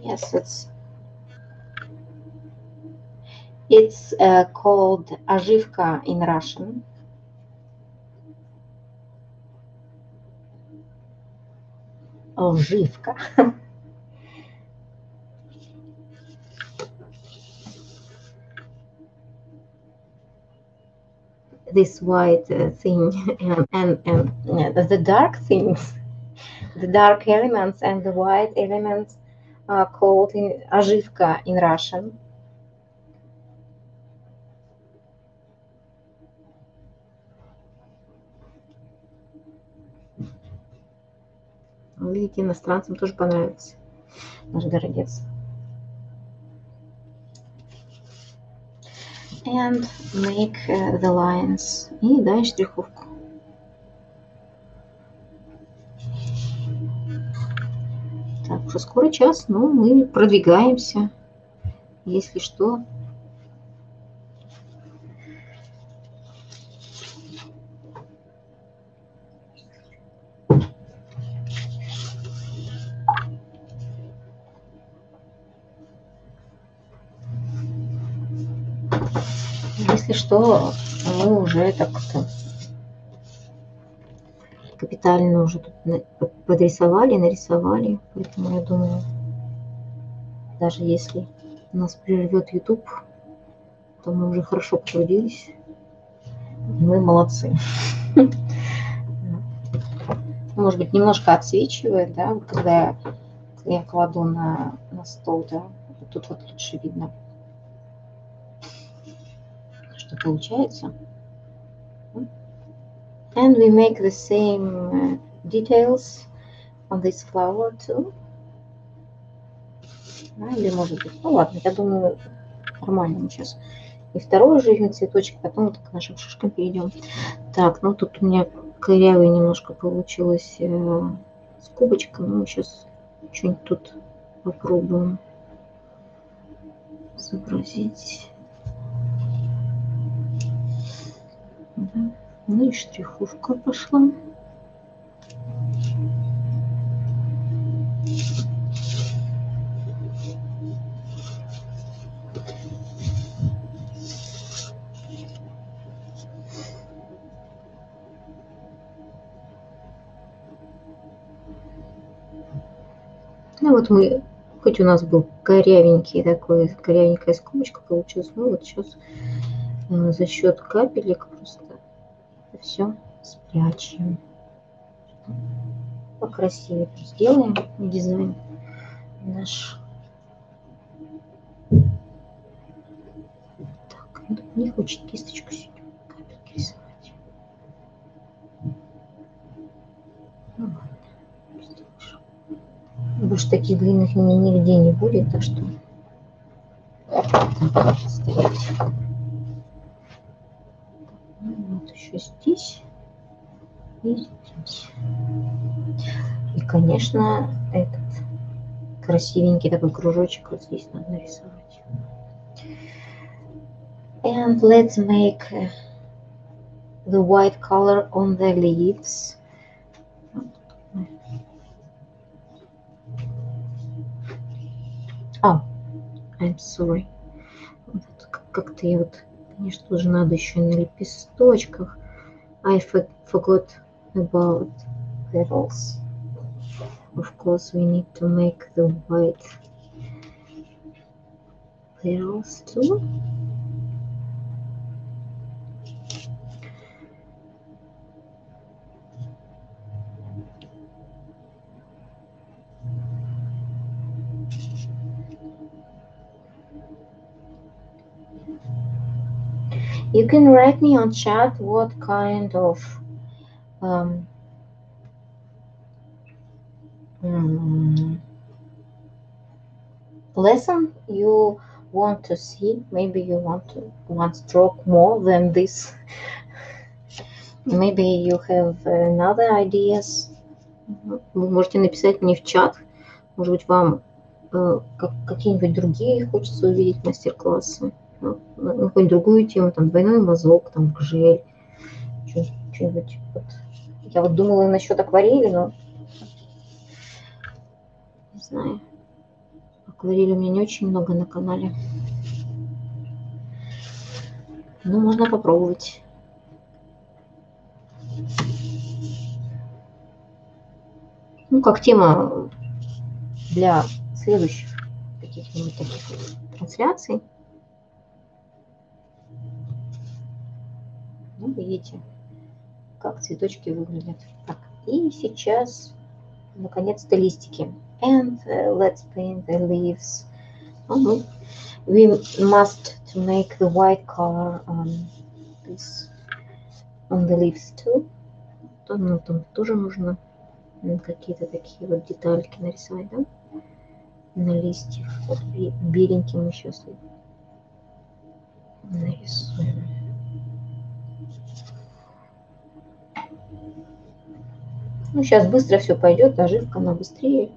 Yes, it's called оживка in Russian. Оживка. This white thing and the dark things, the dark elements and the white elements. Called in, оживка in Russian. Видите, иностранцам тоже понравился наш Городец. And make the lines. И дай штриховку. Так, уже скоро час, но мы продвигаемся, если что. Если что, мы уже так-то капитально уже тут подрисовали, нарисовали, поэтому я думаю, даже если нас прервет YouTube, то мы уже хорошо потрудились, мы молодцы. Может быть, немножко отсвечивает, да, когда я кладу на стол, да, тут вот лучше видно, что получается. And we make the same details on this flower too. Да, или может быть, ну ладно, я думаю, нормально сейчас. И второй же цветочек, потом вот к нашим шишкам перейдем. Так, ну тут у меня корявый немножко получилось с кубочком. Ну, сейчас что-нибудь тут попробуем загрузить. Да. Ну и штриховка пошла. Ну вот мы, хоть у нас был корявенький такой, корявенькая скобочка получилась, но вот сейчас за счет капелек просто все спрячем, покрасивее сделаем дизайн наш. Не хочет кисточку сегодня капельки рисовать. Ну ладно. Больше таких длинных у меня нигде не будет, так что стоять. Ну, вот еще здесь и здесь. И, конечно, этот красивенький такой кружочек вот здесь надо нарисовать. And let's make the white color on the leaves. Oh, I'm sorry. Как-то я вот, конечно, тоже надо еще на лепесточках. I forgot about petals. Of course, we need to make the white petals too. You can write me on chat what kind of lesson you want to see. Maybe you want to draw more than this. Maybe you have another ideas. Вы можете написать мне в чат. Может быть, вам какие-нибудь другие хочется увидеть мастер-классы. Ну, хоть другую тему, там, двойной мазок, там, гжель, что-нибудь. Вот. Я вот думала насчет акварели, но не знаю. Акварели у меня не очень много на канале. Ну, можно попробовать. Ну, как тема для следующих каких-нибудь таких трансляций. Ну, видите, как цветочки выглядят. Так, и сейчас, наконец-то, листики. And let's paint the leaves. We must to make the white color on the leaves too. Ну, там тоже нужно какие-то такие вот детальки нарисовать, да? На листьях. Вот беленьким еще нарисуем. Ну, сейчас быстро все пойдет, наживка, она быстрее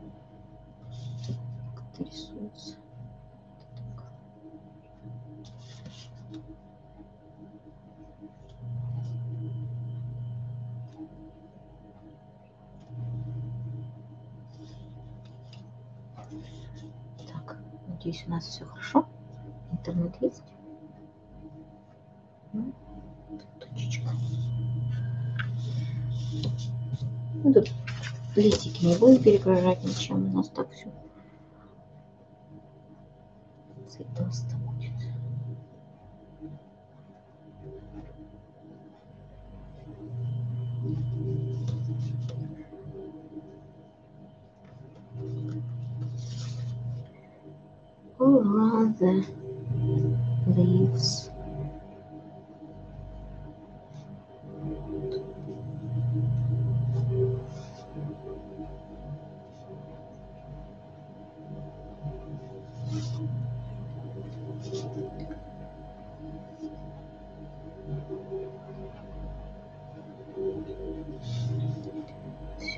как-то рисуется. Так, надеюсь, у нас все хорошо. Интернет есть. Точечка. Ну, тут листики не будем перегружать ничем, у нас так все цветасто будет. All the leaves.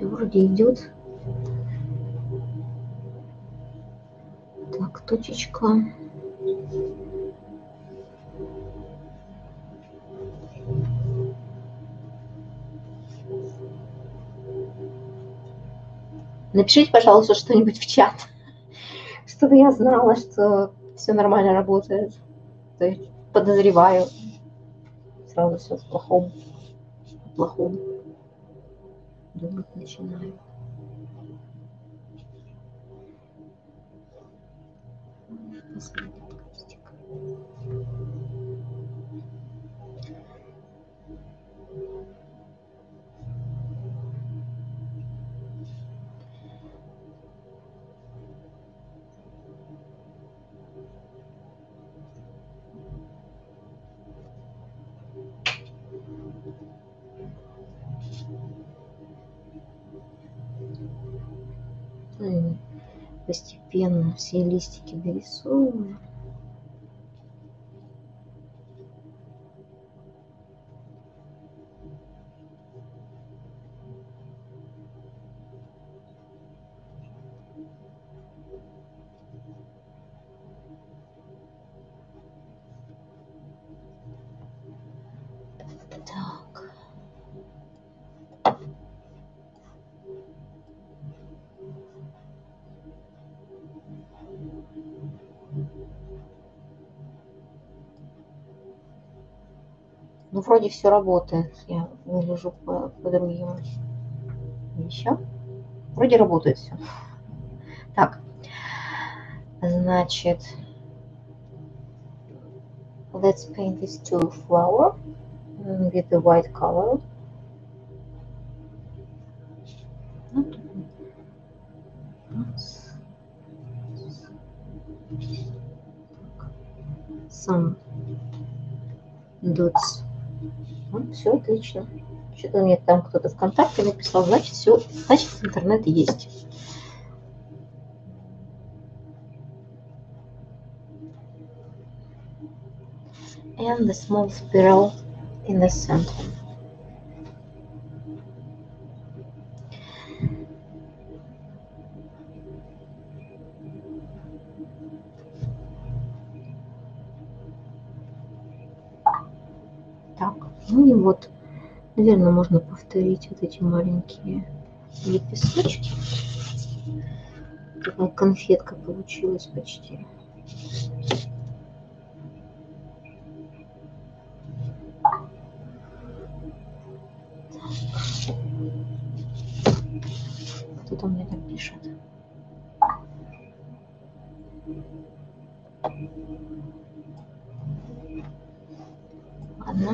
Вроде идет. Так, точечка. Напишите, пожалуйста, что-нибудь в чат, чтобы я знала, что все нормально работает. То есть подозреваю. Сразу все в плохом. Думать начинаю. Последний листик. постепенно все листики дорисовываю. Ну, вроде все работает. Я выгляжу по другим вещам. Вроде работает все. Так, значит, let's paint this two flower with the white color. Some dots. Ну, все отлично. Что-то мне там кто-то ВКонтакте написал, значит, все, значит, интернет есть. And the small spiral in the center. Ну и вот, наверное, можно повторить вот эти маленькие лепесточки. Такая конфетка получилась почти. Кто-то мне так пишет. Ладно.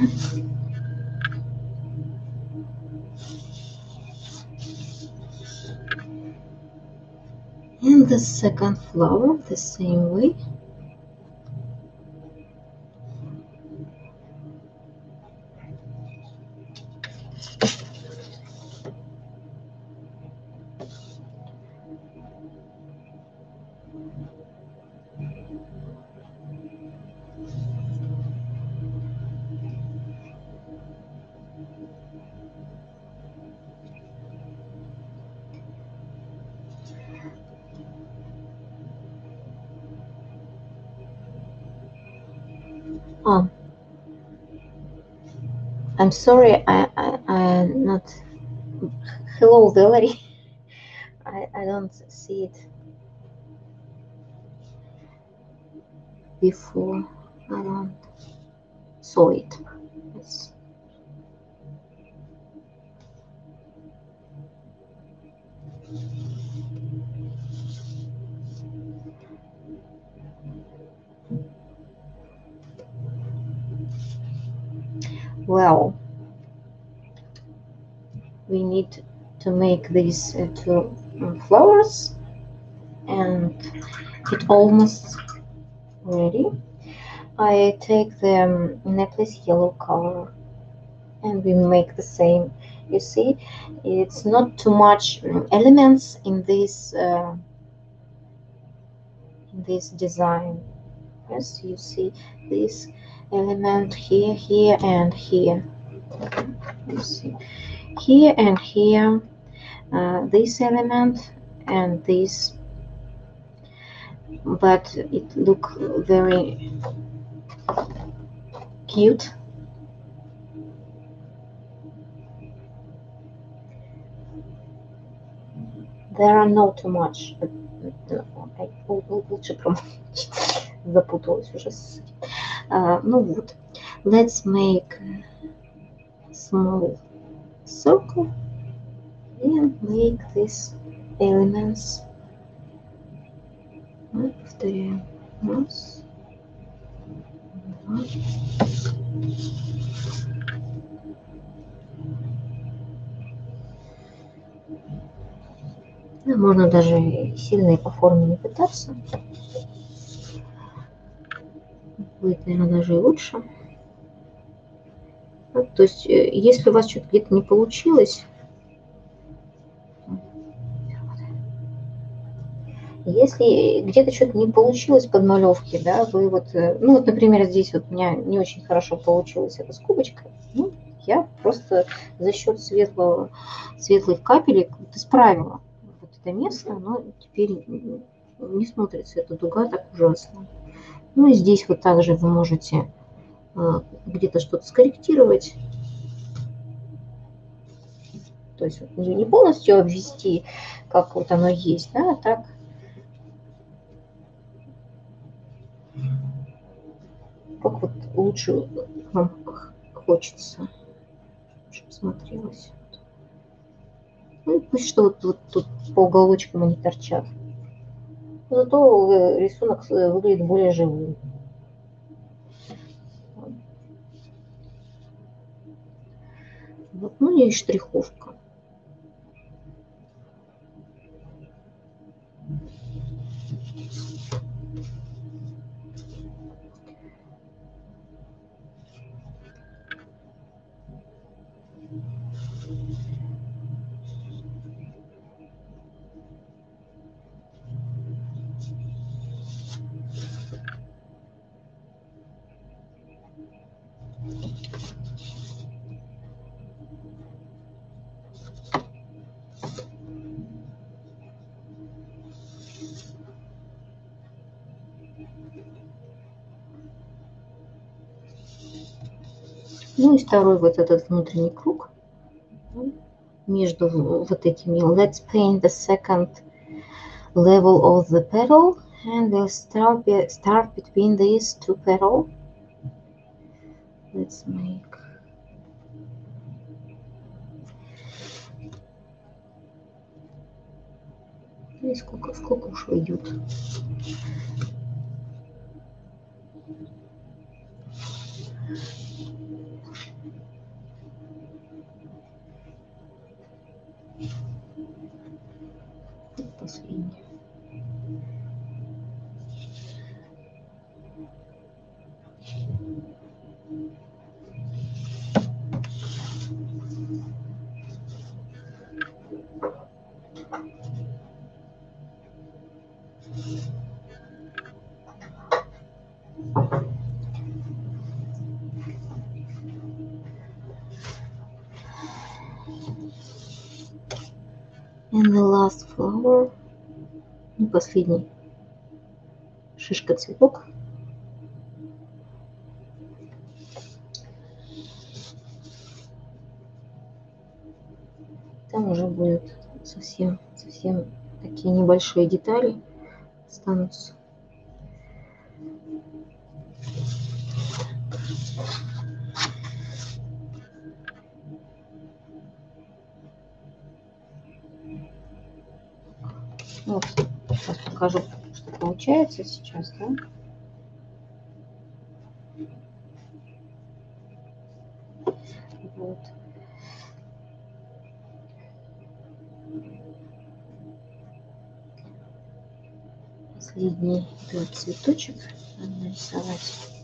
And the second flower the same way. I'm sorry, I not. Hello, Valerie. I don't see it before. I don't saw it. It's... Well, we need to make these two flowers, and it's almost ready. I take the necklace yellow color, and we make the same. You see, it's not too much elements in this design. Yes, you see this element here, here, and here. You see, here and here, this element and this, but it look very cute. There are not too much. I лучше промолчать. Запуталась уже. Ну вот, let's make small circle and make these elements. Мы повторяем. Раз, два. Ну, можно даже сильно и по форме не пытаться. Будет, наверное, даже и лучше. Вот, то есть, если у вас что-то где-то не получилось, Если где-то что-то не получилось подмалевки, да, вы вот, ну вот, например, здесь вот у меня не очень хорошо получилась эта скобочка, ну, я просто за счет светлых капелек вот исправила вот это место, но теперь не смотрится эта дуга так ужасно. Ну и здесь вот также вы можете где-то что-то скорректировать. То есть вот не полностью обвести, как вот оно есть, да, а так. Как вот лучше вам хочется, чтобы смотрелось. Ну и пусть что вот, тут по уголочкам они торчат. Зато рисунок выглядит более живым. Вот, ну и штриховка. Ну и второй вот этот внутренний круг между вот этими. Let's paint the second level of the petal and we'll start between these two petals. Let's make. И сколько уж идет. And the last flower. И последний шишка цветок. Там уже будут совсем такие небольшие детали останутся. Вот, сейчас покажу, что получается сейчас, да? Вот. Последний этот цветочек надо нарисовать.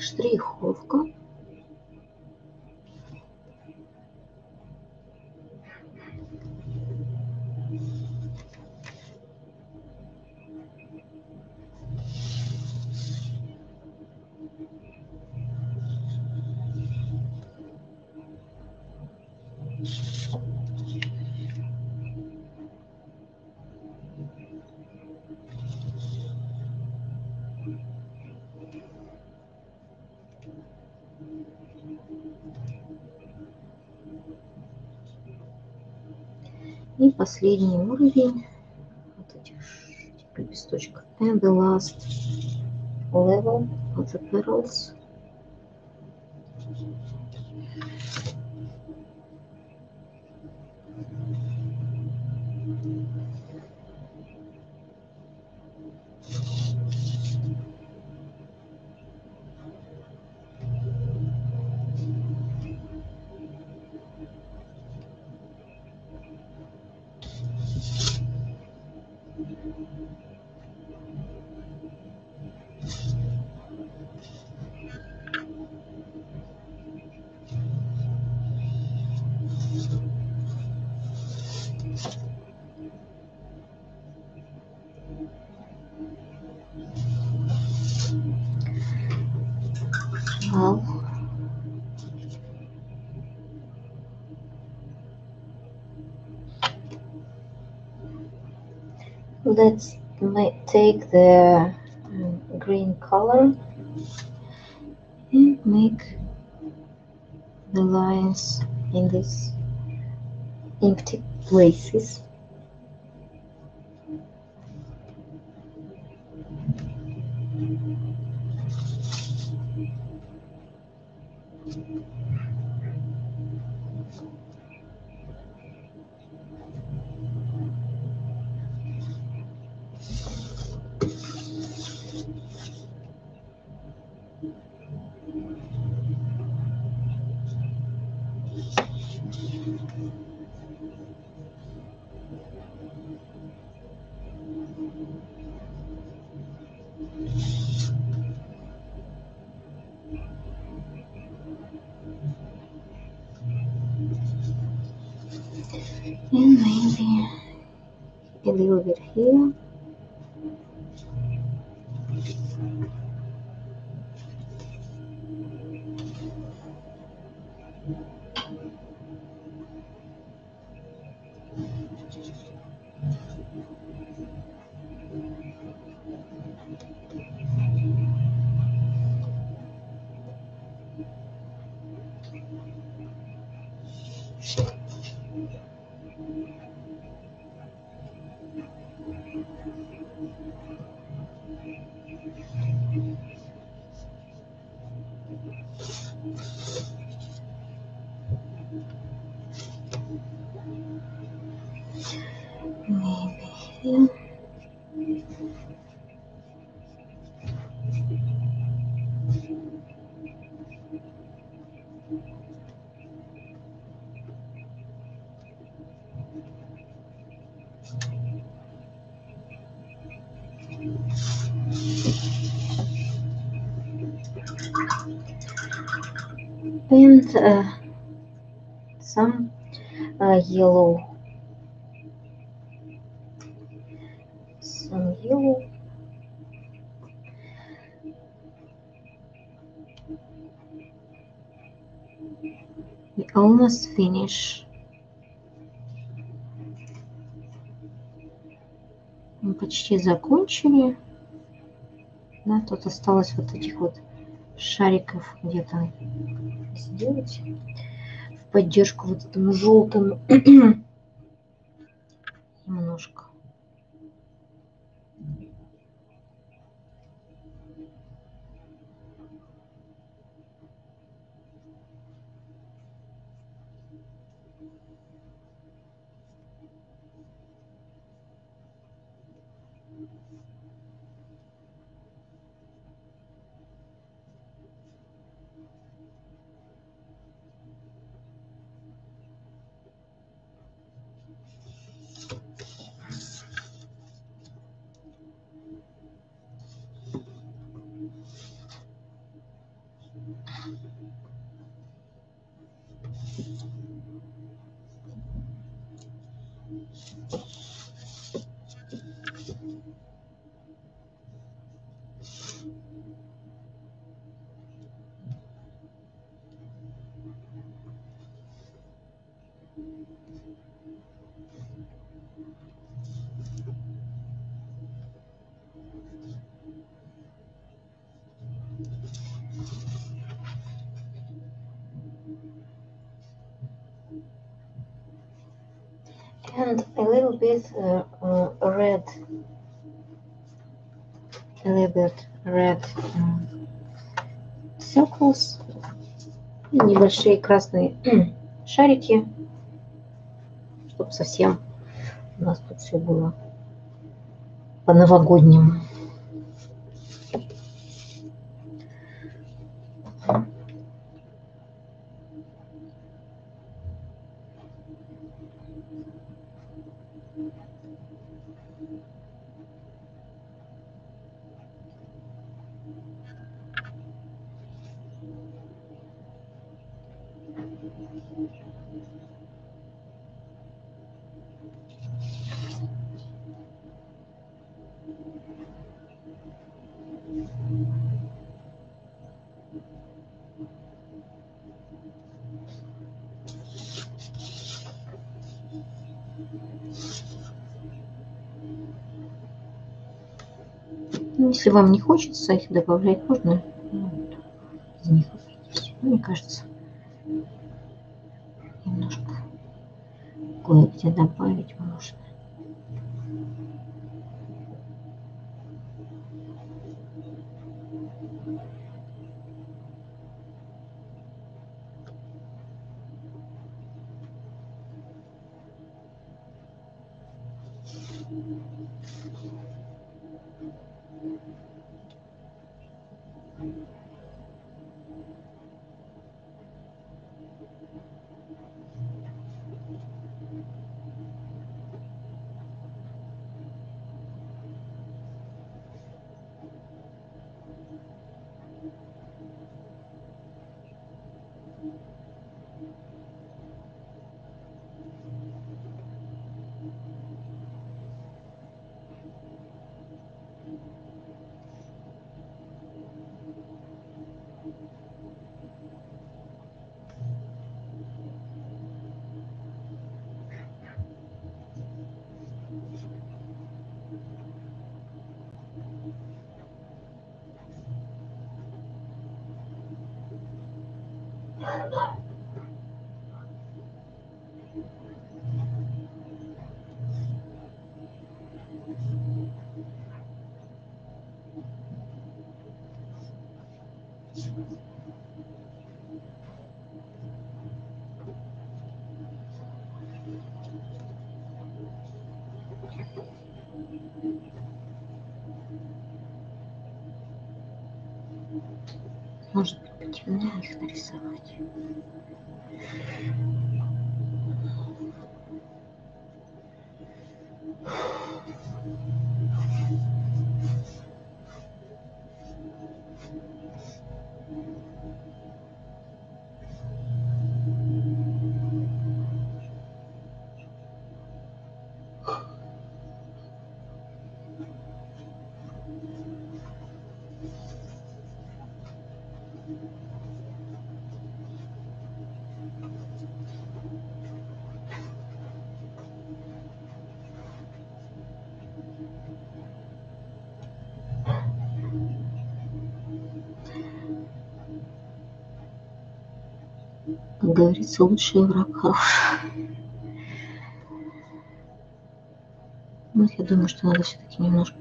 Штриховка. И последний уровень вот этих листочка. And the last level of the petals. Let's take the green color and make the lines in these empty places. And maybe a little bit here. And some yellow, we almost finish. Мы почти закончили, да, тут осталось вот этих вот шариков где-то сделать в поддержку вот этому желтому немножко. And a little bit red a little bit red circles, небольшие красные шарики, чтобы совсем у нас тут все было по-новогоднему. Если вам не хочется их добавлять, можно из них обойтись. Мне кажется, немножко кое-где добавить можно. Может быть, потемнее их нарисовать. Как говорится, лучший враг хороший. Ну, я думаю, что надо все-таки немножко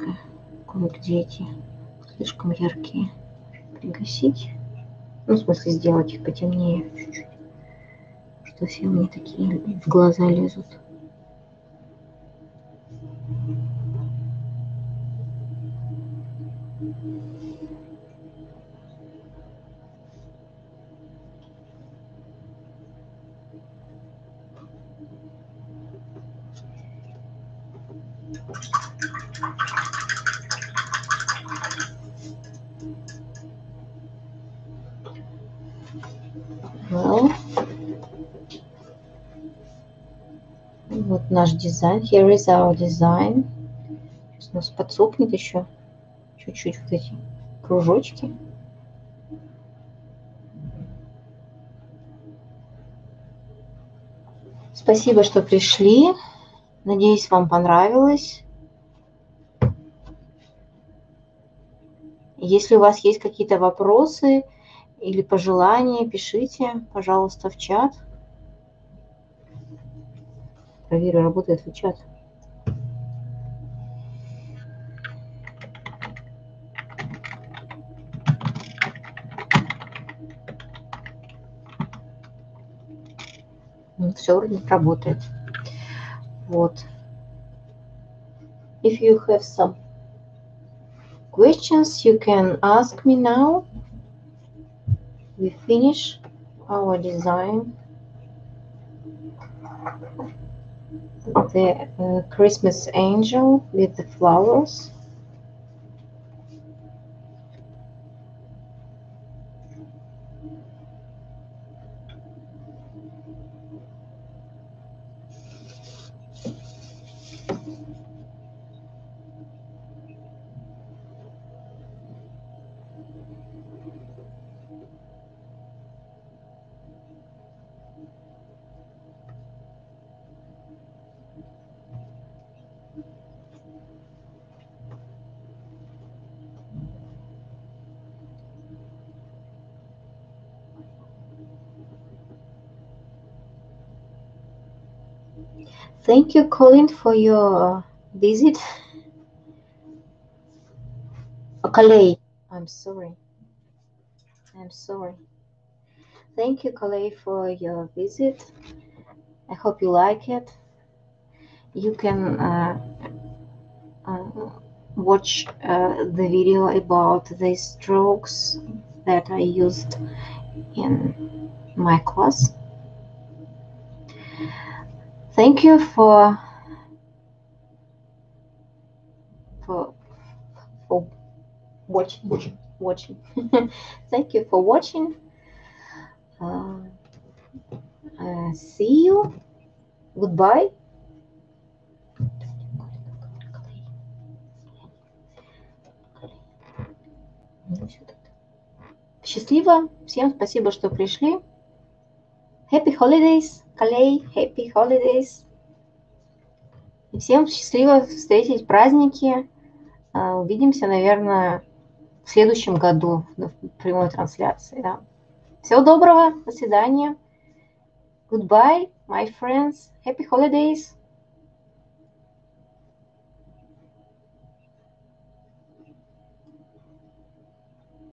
кое-где эти слишком яркие пригасить. Ну, в смысле, сделать их потемнее чуть-чуть, что все мне такие в глаза лезут. Вот наш дизайн. Here is our design. Сейчас у нас подсохнет еще чуть-чуть вот эти кружочки. Спасибо, что пришли. Надеюсь, вам понравилось. Если у вас есть какие-то вопросы или пожелания, пишите, пожалуйста, в чат. Проверю, работает ли чат. Все вроде работает. Вот. If you have some questions, you can ask me now. We finish our design. The Christmas angel with the flowers. Thank you, Colin, for your visit. Calais, I'm sorry. I'm sorry. Thank you, Calais, for your visit. I hope you like it. You can watch the video about the strokes that I used in my class. Thank you for watching. Thank you for watching. See you. Goodbye. Счастливо. Всем спасибо, что пришли. Happy holidays, Calais, happy holidays. И всем счастливо встретить праздники. Увидимся, наверное, в следующем году в прямой трансляции. Да. Всего доброго, до свидания. Goodbye, my friends, happy holidays.